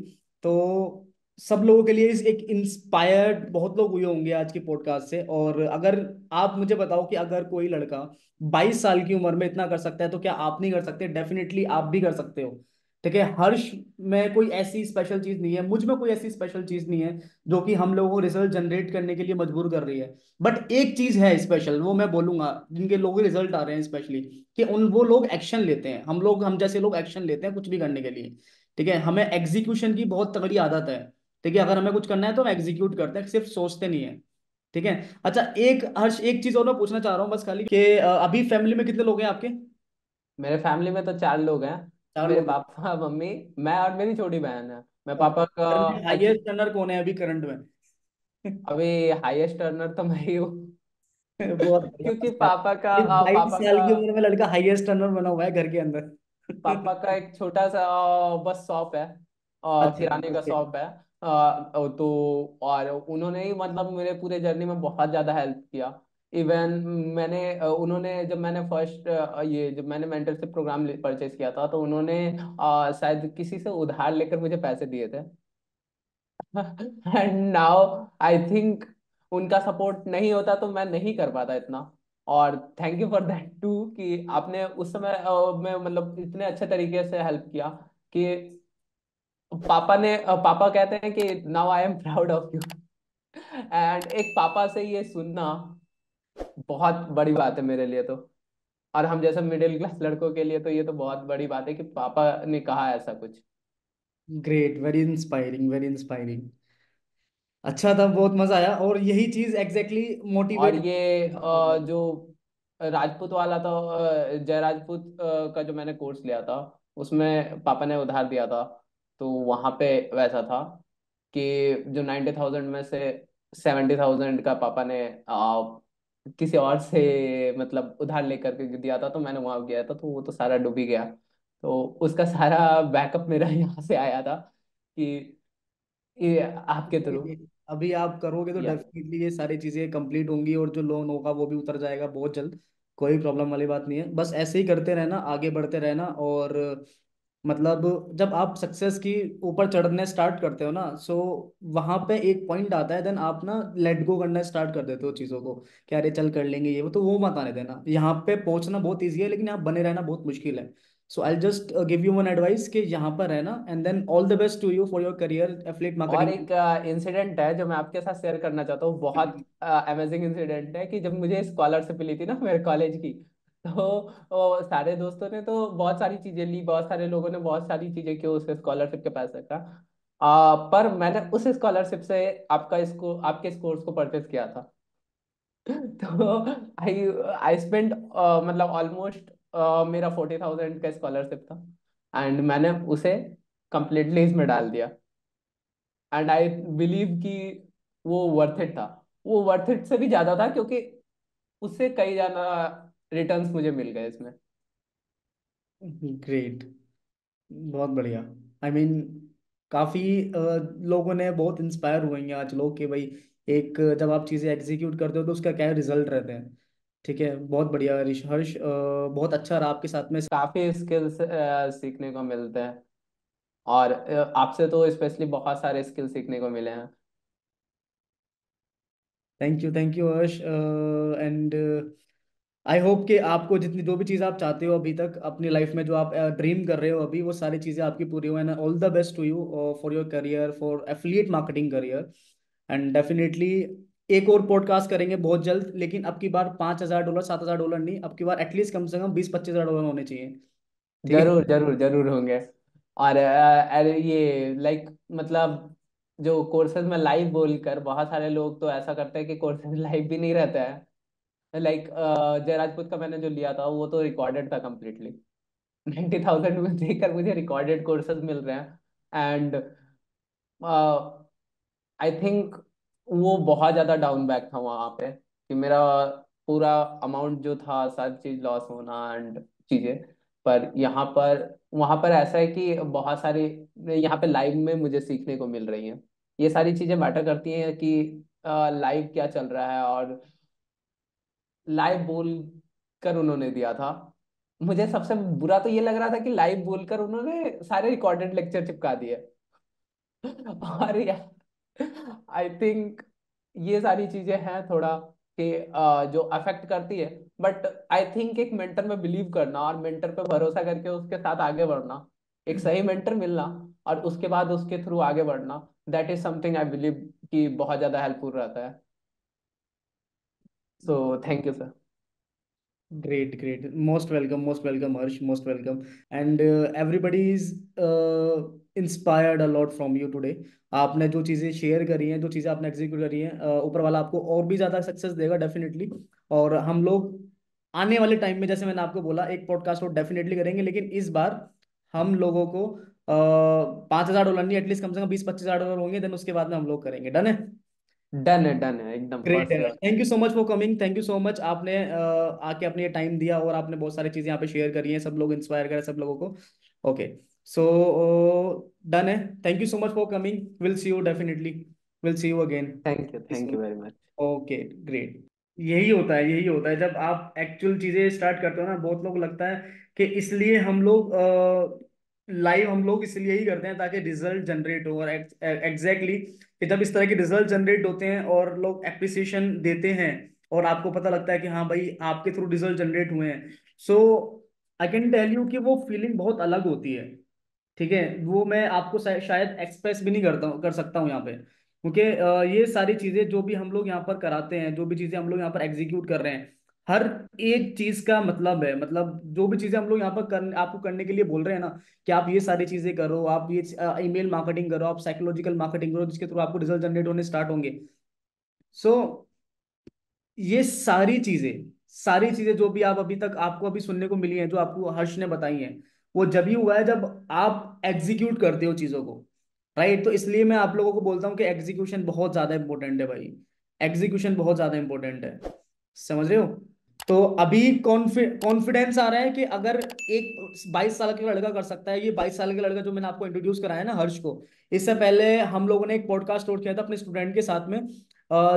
तो सब लोगों के लिए एक इंस्पायर्ड बहुत लोग हुए होंगे आज के पॉडकास्ट से। और अगर आप मुझे बताओ कि अगर कोई लड़का बाईस साल की उम्र में इतना कर सकता है, तो क्या आप नहीं कर सकते? डेफिनेटली आप भी कर सकते हो, ठीक है? हर्ष में कोई ऐसी स्पेशल चीज नहीं है, मुझ में कोई ऐसी स्पेशल चीज नहीं है जो कि हम लोगों को रिजल्ट जनरेट करने के लिए मजबूर कर रही है। बट एक चीज है स्पेशल, वो मैं बोलूंगा जिनके लोग रिजल्ट आ रहे हैं स्पेशली, कि उन वो लोग एक्शन लेते हैं। हम लोग हम जैसे लोग एक्शन लेते हैं कुछ भी करने के लिए, ठीक है? हमें एग्जीक्यूशन की बहुत तगड़ी आदत है, ठीक है? अगर हमें कुछ करना है तो हम एग्जीक्यूट करते हैं, सिर्फ सोचते नहीं है, ठीक है? अच्छा एक हर्ष एक चीज और मैं पूछना चाह रहा हूँ बस खाली, कि अभी फैमिली में कितने लोग हैं आपके? मेरे फैमिली में तो चार लोग हैं, मेरे पापा, मम्मी, मैं और मेरी छोटी बहन है। मैं पापा का हाईएस्ट अर्नर कौन है अभी करंट में? अभी हाईएस्ट अर्नर तो मैं ही हूँ, क्योंकि पापा का बाईस साल की उम्र में लड़का हाईएस्ट अर्नर बना हुआ है घर के अंदर। पापा का एक छोटा सा बस शॉप है, और किराने का शॉप है, तो और उन्होंने ही मतलब मेरे पूरे जर्नी में बहुत ज्यादा हेल्प किया। इवन मैंने उन्होंने जब मैंने फर्स्ट ये जब मैंने मेंटरशिप प्रोग्राम परचेज किया था, तो उन्होंने आ, शायद किसी से उधार लेकर मुझे पैसे दिए थे। एंड नाउ आई थिंक उनका सपोर्ट नहीं होता तो मैं नहीं कर पाता इतना। और thank you for that too, कि आपने उस समय आ, मैं मतलब इतने अच्छे तरीके से हेल्प किया कि पापा ने पापा कहते हैं कि now I am proud of you. And एक पापा से ये सुनना बहुत बड़ी बात है मेरे लिए तो, और हम जैसे मिडिल क्लास लड़कों के लिए तो ये तो बहुत बड़ी बात है कि पापा ने कहा ऐसा कुछ। Great, very inspiring, very inspiring. अच्छा था, बहुत मजा आया। और यही चीज एग्जैक्टली exactly मोटिवेट। और ये आ, जो राजपूत वाला तो जय राजपूत का जो मैंने कोर्स लिया था, उसमें पापा ने उधार दिया था, तो वहां पे वैसा था कि जो नाइन्टी थाउजेंड में से सेवेंटी थाउजेंड का पापा ने आ, किसी और से मतलब उधार लेकर के दिया था, तो मैंने वहां गया था तो वो तो सारा डूबी गया। तो उसका सारा बैकअप मेरा यहाँ से आया था कि ये आपके थ्रू। अभी आप करोगे तो डेफिनेटली ये सारी चीजें कंप्लीट होंगी, और जो लोन होगा वो भी उतर जाएगा बहुत जल्द। कोई प्रॉब्लम वाली बात नहीं है, बस ऐसे ही करते रहना, आगे बढ़ते रहना। और मतलब जब आप सक्सेस की ऊपर चढ़ने स्टार्ट करते हो ना, सो वहां पे एक पॉइंट आता है, देन आप ना लेट गो करना स्टार्ट कर देते हो चीज़ों को, कि अरे चल कर लेंगे ये वो, तो वो मत आने देना। यहाँ पे पहुंचना बहुत ईजी है, लेकिन यहाँ बने रहना बहुत मुश्किल है। So I'll just uh, give you one advice कि यहाँ पर है ना, and then all the best to you for your career affiliate marketing. और एक uh, incident है जो मैं आपके साथ शेयर करना चाहता हूँ, बहुत uh, amazing incident है कि जब मुझे स्कॉलरशिप मिली थी ना मेरे कॉलेज की, तो सारे दोस्तों ने तो बहुत सारी चीजें ली, बहुत सारे लोगों ने बहुत सारी चीजें की उस स्कॉलरशिप के पैसे का, uh, पर मैंने उस स्कॉलरशिप से आपका स्को आपके स्कोर्स को परचेज किया था। तो आई आई स्पेंड मतलब ऑलमोस्ट Uh, मेरा फोर्टी थाउजेंड का स्कॉलरशिप था एंड मैंने उसे कम्प्लीटली इसमें डाल दिया एंड आई बिलीव कि वो वर्थ इट था, वो वर्थ इट से भी ज़्यादा था क्योंकि उससे कई ज़्यादा रिटर्न्स मुझे मिल गए इसमें। ग्रेट, बहुत बढ़िया। आई I मीन mean, काफ़ी uh, लोगों ने बहुत इंस्पायर हुए हैं आज लोग कि भाई एक जब आप चीज़ें एग्जीक्यूट करते हो तो उसका क्या रिजल्ट रहते हैं। ठीक है, बहुत बढ़िया हर्ष, बहुत अच्छा रहा आपके साथ में, काफ़ी स्किल्स सीखने को मिलते हैं और आपसे तो स्पेशली बहुत सारे स्किल सीखने को मिले हैं। Thank you, thank you Harsh, and I hope कि आपको जितनी जो भी चीज़ आप चाहते हो अभी तक अपनी लाइफ में, जो आप ड्रीम uh, कर रहे हो अभी, वो सारी चीज़ें आपकी पूरी हो। And all the best to you for your career, for affiliate marketing career. And definitely एक और पॉडकास्ट करेंगे बहुत जल्द, लेकिन अब की बार पाँच हजार डॉलर सात हजार डॉलर नहीं, अब की बार एटलीस्ट कम से कम बीस पच्चीस हजार डॉलर होने चाहिए। जरूर जरूर जरूर होंगे। और ये लाइक मतलब जो कोर्सेज में लाइव बोलकर, बहुत सारे लोग तो ऐसा करते हैं कि कोर्सेज लाइव भी नहीं रहता है, लाइक जय राजपूत का मैंने जो लिया था वो तो रिकॉर्डेड था कम्प्लीटली, नाइन्टी थाउजेंड में देकर मुझे रिकॉर्डेड कोर्सेज मिल रहे हैं एंड आई थिंक वो बहुत ज़्यादा डाउन बैक था वहाँ पे कि मेरा पूरा अमाउंट जो था सारी चीज़ लॉस होना एंड चीज़ें, पर यहाँ पर वहाँ पर ऐसा है कि बहुत सारे यहाँ पे लाइव में मुझे सीखने को मिल रही हैं। ये सारी चीज़ें मैटर करती हैं कि लाइव क्या चल रहा है, और लाइव बोल कर उन्होंने दिया था। मुझे सबसे बुरा तो ये लग रहा था कि लाइव बोल कर उन्होंने सारे रिकॉर्डेड लेक्चर चिपका दिए। और यार आई थिंक ये सारी चीजें हैं थोड़ा कि जो अफेक्ट करती है, बट आई थिंक एक मेंटर में बिलीव करना और मेंटर पे भरोसा करके उसके साथ आगे बढ़ना, एक सही मेंटर मिलना और उसके बाद उसके थ्रू आगे बढ़ना, that is something I believe कि बहुत ज्यादा हेल्पफुल रहता है। So thank you sir. Great, great. Most welcome, most welcome, Harsh. Most welcome. And uh, everybody is uh, inspired a lot from you today. आपने जो चीज़ें शेयर करी हैं, जो चीज़ें आपने एग्जीक्यूट करी हैं, ऊपर वाला आपको और भी ज़्यादा सक्सेस देगा डेफिनेटली। और हम लोग आने वाले टाइम में, जैसे मैंने आपको बोला, एक पॉडकास्ट और डेफिनेटली करेंगे, लेकिन इस बार हम लोगों को पाँच हज़ार डॉलर नहीं, एटलीस्ट कम से कम बीस पच्चीस हज़ार डॉलर होंगे, देन उसके बाद में हम लोग करेंगे। डन है? डन है, डन है, एकदम ग्रेट है। Thank you so much for coming, thank you so much, आपने uh, आके अपने टाइम दिया और आपने बहुत सारी चीज़ें यहाँ पे शेयर करी हैं, सब लोग इंस्पायर करें सब लोगों को। ओके, सो डन है, thank you so much for coming, will see you definitely, will see you again. Thank you, thank you very much. Okay great, यही होता है, यही होता है जब आप एक्चुअल चीज़ें स्टार्ट करते हो ना। बहुत लोग लगता है कि इसलिए हम लोग uh, लाइव हम लोग इसलिए ही करते हैं ताकि रिजल्ट जनरेट हो, और एग्जैक्टली कि जब इस तरह के रिजल्ट जनरेट होते हैं और लोग एप्रिसिएशन देते हैं और आपको पता लगता है कि हाँ भाई आपके थ्रू रिजल्ट जनरेट हुए हैं, so I can tell you कि वो फीलिंग बहुत अलग होती है। ठीक है, वो मैं आपको शायद एक्सप्रेस भी नहीं करता हूँ कर सकता हूँ यहाँ पे, क्योंकि ये सारी चीज़ें जो भी हम लोग यहाँ पर कराते हैं, जो भी चीज़ें हम लोग यहाँ पर एग्जीक्यूट कर रहे हैं, हर एक चीज का मतलब है, मतलब जो भी चीजें हम लोग यहाँ पर कर, आपको करने के लिए बोल रहे हैं ना कि आप ये सारी चीजें करो, आप ये ईमेल मार्केटिंग करो, आप साइकोलॉजिकल मार्केटिंग करो, जिसके थ्रू आपको रिजल्ट जनरेट होने स्टार्ट होंगे। सो so, ये सारी चीजें सारी चीजें जो भी आप अभी तक आपको अभी सुनने को मिली हैं, जो आपको हर्ष ने बताई हैं, वो जब ही हुआ है जब आप एग्जीक्यूट करते हो चीजों को, राइट। तो इसलिए मैं आप लोगों को बोलता हूँ कि एग्जीक्यूशन बहुत ज्यादा इंपॉर्टेंट है भाई, एग्जीक्यूशन बहुत ज्यादा इंपॉर्टेंट है, समझ रहे हो। तो अभी कॉन्फिडेंस आ रहा है कि अगर एक बाईस साल का लड़का कर सकता है, ये बाईस साल का लड़का जो मैंने आपको इंट्रोड्यूस कराया ना हर्ष को, इससे पहले हम लोगों ने एक पॉडकास्ट और किया था अपने स्टूडेंट के साथ में,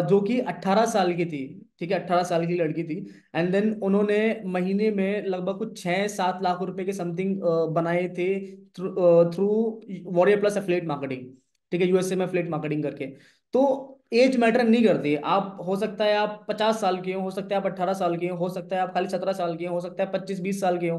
जो कि अट्ठारह साल की थी। ठीक है, अट्ठारह साल की लड़की थी, एंड देन उन्होंने महीने में लगभग कुछ छः सात लाख रुपए के समथिंग बनाए थे through warrior plus affiliate marketing. ठीक है, यूएसए में एफिलिएट मार्केटिंग करके। तो एज मैटर नहीं करती, आप हो सकता है आप पचास साल के हो, हो सकता है आप अट्ठारह साल के हो, हो सकता है आप खाली सत्रह साल के हो, हो सकता है पच्चीस बीस साल के हो।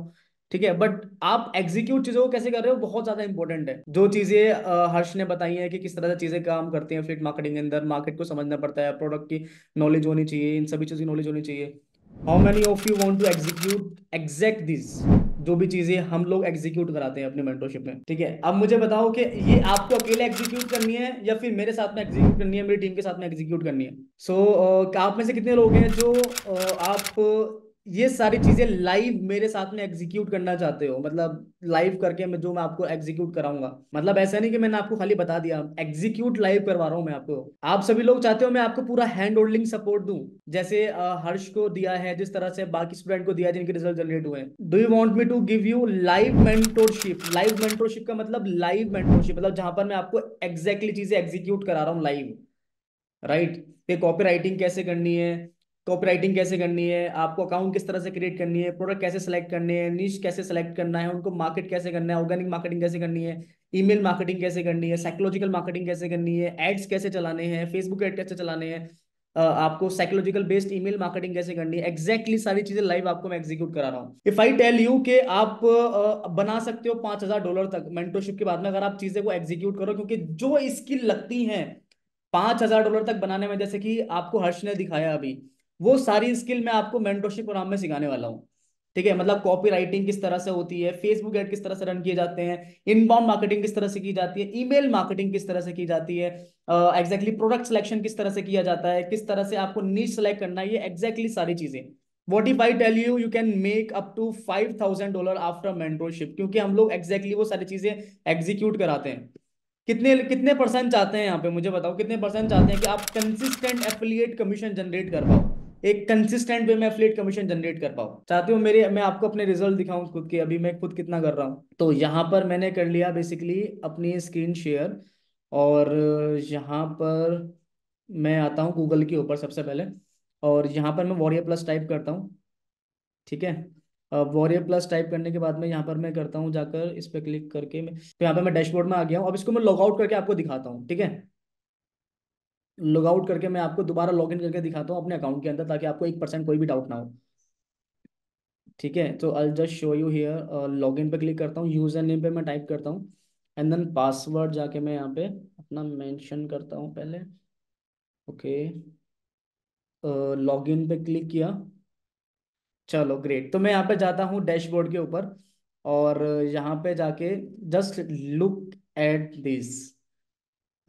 ठीक है, बट आप एग्जीक्यूट चीजों को कैसे कर रहे हो बहुत ज्यादा इंपॉर्टेंट है। जो चीजें हर्ष ने बताई है कि किस तरह से चीजें काम करती हैं फ्लिप मार्केटिंग के अंदर, मार्केट को समझना पड़ता है, प्रोडक्ट की नॉलेज होनी चाहिए, इन सभी चीजों की नॉलेज होनी चाहिए। How many of you want to execute exact this, जो भी चीजें हम लोग एग्जीक्यूट कराते हैं अपने मेंटरशिप में। ठीक है, अब मुझे बताओ कि ये आपको अकेले एग्जीक्यूट करनी है या फिर मेरे साथ में एग्जीक्यूट करनी है, मेरी टीम के साथ में एग्जीक्यूट करनी है। सो so, uh, आप में से कितने लोग हैं जो uh, आप ये सारी चीजें लाइव मेरे साथ में एग्जीक्यूट करना चाहते हो, मतलब लाइव करके मैं जो मैं आपको एग्जीक्यूट कराऊंगा। मतलब ऐसा नहीं कि मैंने आपको खाली बता दिया, एग्जीक्यूट लाइव करवा रहा हूं मैं आपको। आप सभी लोग चाहते हो मैं आपको पूरा हैंड होल्डिंग सपोर्ट दूं, जैसे हर्ष को दिया है, जिस तरह से बाकी स्टूडेंट को दिया है जिनके रिजल्ट जनरेट हुए हैं। Do you want me to give you live mentorship? Live mentorship का मतलब लाइव मेंटोरशिप मतलब जहां पर मैं आपको एग्जैक्टली चीजें एग्जीक्यूट करा रहा हूँ लाइव, राइट? ये कॉपी राइटिंग कैसे करनी है, कॉपी राइटिंग कैसे करनी है, आपको अकाउंट किस तरह से क्रिएट करनी है, प्रोडक्ट कैसे सेलेक्ट करने हैं, नीश कैसे सेलेक्ट करना है, उनको मार्केट कैसे करना है, ऑर्गेनिक मार्केटिंग कैसे करनी है, ईमेल मार्केटिंग कैसे करनी है, साइकोलॉजिकल मार्केटिंग कैसे करनी है, एड्स कैसे चलाने हैं, फेसबुक एड कैसे चलाने हैं, आपको साइकोलॉजिकल बेस्ड ईमेल मार्केटिंग कैसे करनी है। एग्जैक्टली सारी चीजें लाइव आपको मैं एग्जीक्यूट करा रहा हूँ। इफ आई टेल यू के आप बना सकते हो पांच हजार डॉलर तक मेंटरशिप के बाद में, अगर आप चीजें को एग्जीक्यूट करो, क्योंकि जो स्किल लगती है पांच हजार डॉलर तक बनाने में, जैसे कि आपको हर्ष ने दिखाया अभी, वो सारी स्किल मैं आपको मेंटरशिप प्रोग्राम में सिखाने वाला हूँ। ठीक है, मतलब कॉपी राइटिंग किस तरह से होती है, फेसबुक एड किस तरह से रन किए जाते हैं, इनबाउंड मार्केटिंग किस तरह से की जाती है, ईमेल मार्केटिंग किस तरह से की जाती है, एग्जैक्टली प्रोडक्ट सिलेक्शन किस तरह से किया जाता है, किस तरह से आपको नीश सेलेक्ट करना है, ये एग्जैक्टली सारी चीजें। What if I tell you you can make up to five thousand dollar after mentorship, क्योंकि हम लोग एग्जैक्टली वो सारी चीजें एग्जीक्यूट कराते हैं। कितने कितने परसेंट चाहते हैं यहाँ पे मुझे बताओ, कितने परसेंट चाहते हैं कि आप कंसिस्टेंट एफिलिएट कमीशन जनरेट कर पाओ, एक कंसिस्टेंट वे में एफिलिएट कमीशन जनरेट कर पाओ। चाहते हो मेरे, मैं आपको अपने रिजल्ट दिखाऊं खुद के, अभी मैं खुद कितना कर रहा हूँ। तो यहाँ पर मैंने कर लिया बेसिकली अपनी स्क्रीन शेयर, और यहाँ पर मैं आता हूँ गूगल के ऊपर सबसे पहले, और यहाँ पर मैं वॉरियर प्लस टाइप करता हूँ। ठीक है, वॉरियर प्लस टाइप करने के बाद में यहाँ पर मैं करता हूँ जाकर इस पर क्लिक करके, मैं तो यहाँ पर मैं डैशबोर्ड में आ गया हूँ। अब इसको मैं लॉगआउट करके आपको दिखाता हूँ। ठीक है, लॉग आउट करके मैं आपको दोबारा लॉग इन करके दिखाता हूँ अपने अकाउंट के अंदर, ताकि आपको एक परसेंट कोई भी डाउट ना हो। ठीक है, तो I just show you here, log in पे क्लिक करता हूँ, यूजर नेम पे मैं टाइप करता हूँ, एंड देन पासवर्ड जाके मैं यहाँ पे अपना मेंशन करता हूँ पहले। ओके, लॉग इन पे क्लिक किया, चलो ग्रेट। तो मैं यहाँ पे जाता हूँ डैशबोर्ड के ऊपर, और यहाँ पे जाके जस्ट लुक एट दिस,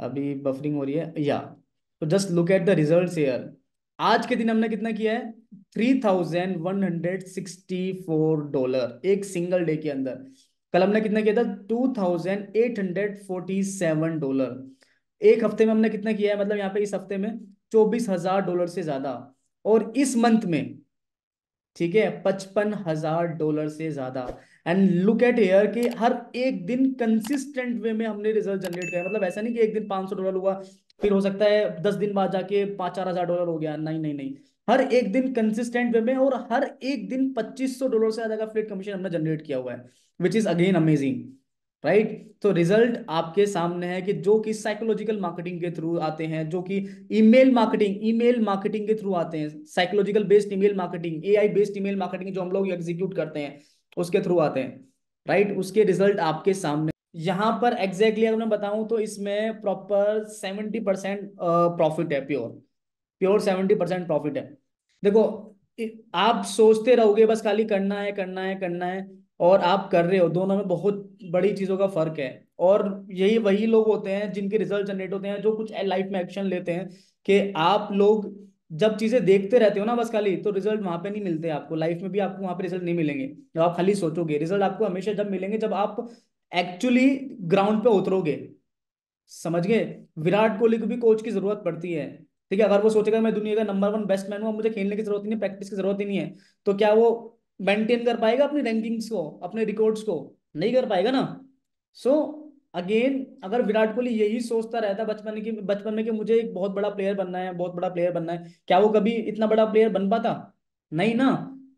अभी बफरिंग हो रही है या तो just look at the results here. आज के दिन हमने कितना किया है, three thousand one hundred sixty four dollar एक सिंगल डे के अंदर। कल हमने कितना किया था, two thousand eight hundred forty seven dollar. एक हफ्ते में हमने कितना किया है, मतलब यहाँ पे इस हफ्ते में चौबीस हजार डॉलर से ज्यादा, और इस मंथ में ठीक है पचपन हजार डॉलर से ज्यादा। एंड लुक एट हियर कि हर एक दिन कंसिस्टेंट वे में हमने रिजल्ट जनरेट किया, मतलब ऐसा नहीं कि एक दिन पांच सौ डॉलर हुआ, फिर हो सकता है दस दिन बाद जाके पाँच चार हजार डॉलर हो गया, नहीं नहीं नहीं हर एक दिन कंसिस्टेंट वे में, और हर एक दिन पच्चीस सौ डॉलर से ज्यादा का फ्लिप कमीशन हमने जनरेट किया हुआ है, which is again amazing, right? तो रिजल्ट आपके सामने है कि जो कि साइकोलॉजिकल मार्केटिंग के थ्रू आते हैं, जो कि ईमेल मार्केटिंग ईमेल मार्केटिंग के थ्रू आते हैं, psychological based email marketing, AI based email marketing जो हम लोग एग्जीक्यूट करते हैं उसके थ्रू आते हैं, राइट? उसके रिजल्ट आपके सामने। यहाँ पर एग्जैक्टली अगर मैं बताऊं तो इसमें प्रॉपर सेवेंटी परसेंट प्रॉफिट है, pure pure seventy percent profit है। देखो, आप सोचते रहोगे बस खाली करना है करना है करना है, और आप कर रहे हो, दोनों में बहुत बड़ी चीजों का फर्क है। और यही वही लोग होते हैं जिनके रिजल्ट जनरेट होते हैं, जो कुछ लाइफ में एक्शन लेते हैं। कि आप लोग जब चीजें देखते रहते हो ना बस खाली, तो रिजल्ट वहां पे नहीं मिलते आपको, लाइफ में भी आपको वहां पे रिजल्ट नहीं मिलेंगे। जब आप खाली सोचोगे, रिजल्ट आपको हमेशा जब मिलेंगे जब आप एक्चुअली ग्राउंड पे उतरोगे, समझ गए? विराट कोहली को भी कोच की जरूरत पड़ती है, ठीक है? अगर वो सोचेगा मैं दुनिया का नंबर वन बेस्ट मैन हूँ, मुझे खेलने की जरूरत नहीं है, प्रैक्टिस की जरूरत ही नहीं है, तो क्या वो मेंटेन कर पाएगा अपनी रैंकिंग्स को, अपने रिकॉर्ड्स को? नहीं कर पाएगा ना। सो so, अगेन अगर विराट कोहली यही सोचता रहता बचपन की बचपन में कि मुझे एक बहुत बड़ा प्लेयर बनना है, बहुत बड़ा प्लेयर बनना है, क्या वो कभी इतना बड़ा प्लेयर बन पाता? नहीं ना।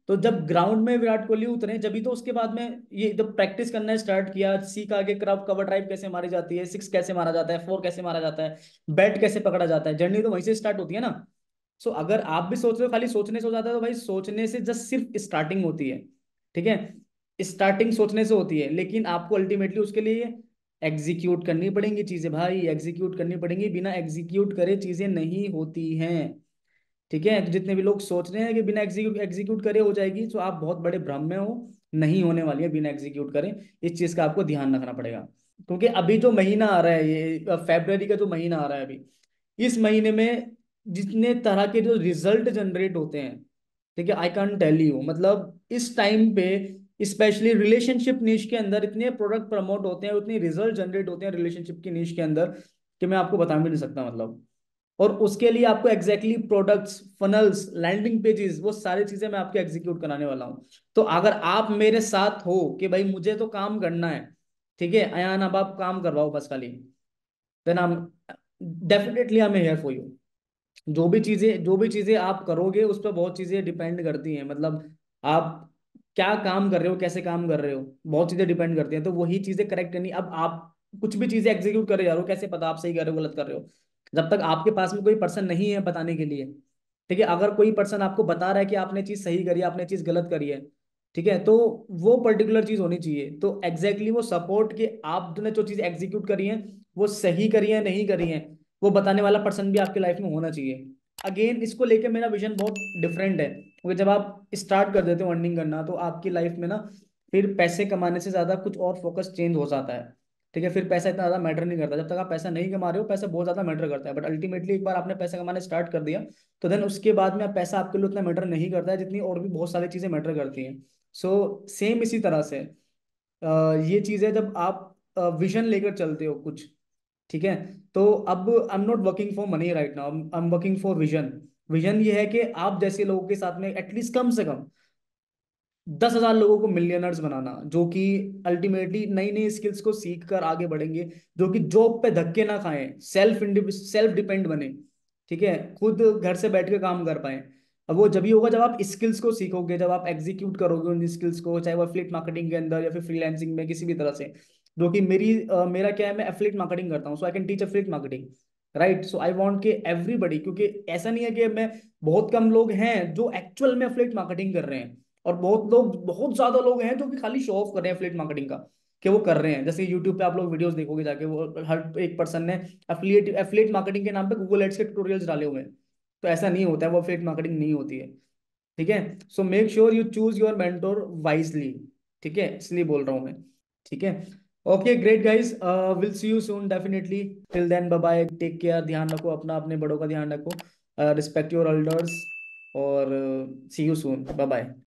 तो जब ग्राउंड में विराट कोहली उतरे, जब ही तो उसके बाद में ये जब प्रैक्टिस करना स्टार्ट किया, सीखा कि क्रॉप कवर ड्राइव कैसे मारी जाती है, सिक्स कैसे मारा जाता है, फोर कैसे मारा जाता है, बैट कैसे पकड़ा जाता है, जर्नी तो वहीं से स्टार्ट होती है ना। सो so, अगर आप भी सोच रहे हो खाली सोचने से हो जाता है, तो भाई सोचने से जस्ट सिर्फ स्टार्टिंग होती है, ठीक है? स्टार्टिंग सोचने से होती है, लेकिन आपको अल्टीमेटली उसके लिए एग्जीक्यूट करनी पड़ेंगी चीज़ें भाई, एग्जीक्यूट करनी पड़ेंगी। बिना एग्जीक्यूट करे चीज़ें नहीं होती हैं, ठीक है। तो जितने भी लोग सोच रहे हैं कि बिना एग्जीक्यूट एग्जीक्यूट करे हो जाएगी, तो आप बहुत बड़े भ्रम में हो, नहीं होने वाली है बिना एग्जीक्यूट करें। इस चीज़ का आपको ध्यान रखना पड़ेगा, क्योंकि अभी जो महीना आ रहा है, ये फरवरी का जो महीना आ रहा है, अभी इस महीने में जितने तरह के जो रिजल्ट जनरेट होते हैं, ठीक है, आई कैन टेल यू, मतलब इस टाइम पे स्पेशली रिलेशनशिप नीश के अंदर इतने प्रोडक्ट प्रमोट होते हैं, उतने रिजल्ट जनरेट होते हैं रिलेशनशिप की नीश के अंदर कि मैं आपको बता भी नहीं सकता, मतलब। और उसके लिए आपको exactly products, funnels, landing pages, वो सारी चीजें मैं आपके एग्जीक्यूट कराने वाला हूँ। तो अगर आप मेरे साथ हो कि भाई मुझे तो काम करना है, ठीक है अयान, अब आप काम करवाओ बस खाली, then I definitely I am here for you. जो भी चीजें जो भी चीजें आप करोगे उस पर बहुत चीजें डिपेंड करती हैं, मतलब आप क्या काम कर रहे हो, कैसे काम कर रहे हो, बहुत चीजें डिपेंड करती हैं। तो वही चीजें करेक्ट करनी। अब आप कुछ भी चीजें एग्जीक्यूट कर रहे हो, कैसे पता आप सही कर रहे हो, गलत कर रहे हो, जब तक आपके पास में कोई पर्सन नहीं है बताने के लिए, ठीक है। अगर कोई पर्सन आपको बता रहा है कि आपने चीज सही करी है, आपने चीज गलत करी है, ठीक है, तो वो पर्टिकुलर चीज होनी चाहिए। तो एग्जैक्टली वो सपोर्ट के आपने जो चीज एग्जीक्यूट करी है वो सही करी है नहीं करी है, वो बताने वाला पर्सन भी आपके लाइफ में होना चाहिए। अगेन इसको लेके मेरा विजन बहुत डिफरेंट है, क्योंकि जब आप स्टार्ट कर देते हो अर्निंग करना, तो आपकी लाइफ में ना फिर पैसे कमाने से ज़्यादा कुछ और फोकस चेंज हो जाता है, ठीक है। फिर पैसा इतना ज़्यादा मैटर नहीं करता, जब तक आप पैसा नहीं कमा रहे हो पैसा बहुत ज़्यादा मैटर करता है। बट अल्टीमेटली एक बार आपने पैसा कमाना स्टार्ट कर दिया, तो देन उसके बाद में पैसा आपके लिए उतना मैटर नहीं करता है, जितनी और भी बहुत सारी चीज़ें मैटर करती हैं। सो so, सेम इसी तरह से ये चीज़ें, जब आप विजन लेकर चलते हो कुछ, ठीक है, तो अब I am not working for money right now, I am working for vision. Vision ये है कि आप जैसे लोगों के साथ में एटलीस्ट कम से कम दस हजार लोगों को मिलियनर्स बनाना, जो कि अल्टीमेटली नई नई स्किल्स को सीख कर आगे बढ़ेंगे, जो कि जॉब पे धक्के ना खाएं, सेल्फ सेल्फ डिपेंड बने, ठीक है, खुद घर से बैठ के काम कर पाए। अब वो जब ही होगा जब आप स्किल्स को सीखोगे, जब आप एग्जीक्यूट करोगे उन स्किल्स को, चाहे वो एफिलिएट मार्केटिंग के अंदर या फिर फ्रीलांसिंग में, किसी भी तरह से। जो कि मेरी uh, मेरा क्या है, मैं एफिलिएट मार्केटिंग करता हूँ, so I can teach affiliate marketing, right. So I want के एवरीबडी, क्योंकि ऐसा नहीं है कि मैं, बहुत कम लोग हैं जो एक्चुअल में एफिलिएट मार्केटिंग कर रहे हैं, और बहुत लोग बहुत ज्यादा लोग हैं जो कि खाली शो ऑफ कर रहे हैं एफिलिएट मार्केटिंग का, कि वो कर रहे हैं। जैसे यूट्यूब पे आप लोग वीडियोस देखोगे जाके, वो हर एक पर्सन ने एफिलिएट एफिलिएट मार्केटिंग के नाम पे गूगल एड्स के ट्यूटोरियल्स डाले हुए हैं, तो ऐसा नहीं होता है, वो एफिलिएट मार्केटिंग नहीं होती है, ठीक है। So make sure you choose your mentor wisely, ठीक है, इसलिए बोल रहा हूँ मैं, ठीक है। Okay great guys, will see you soon definitely, till then bye bye, take care, ध्यान रखो अपना, अपने बड़ों का ध्यान रखो, रिस्पेक्ट योर एल्डर्स, और see you soon, bye bye.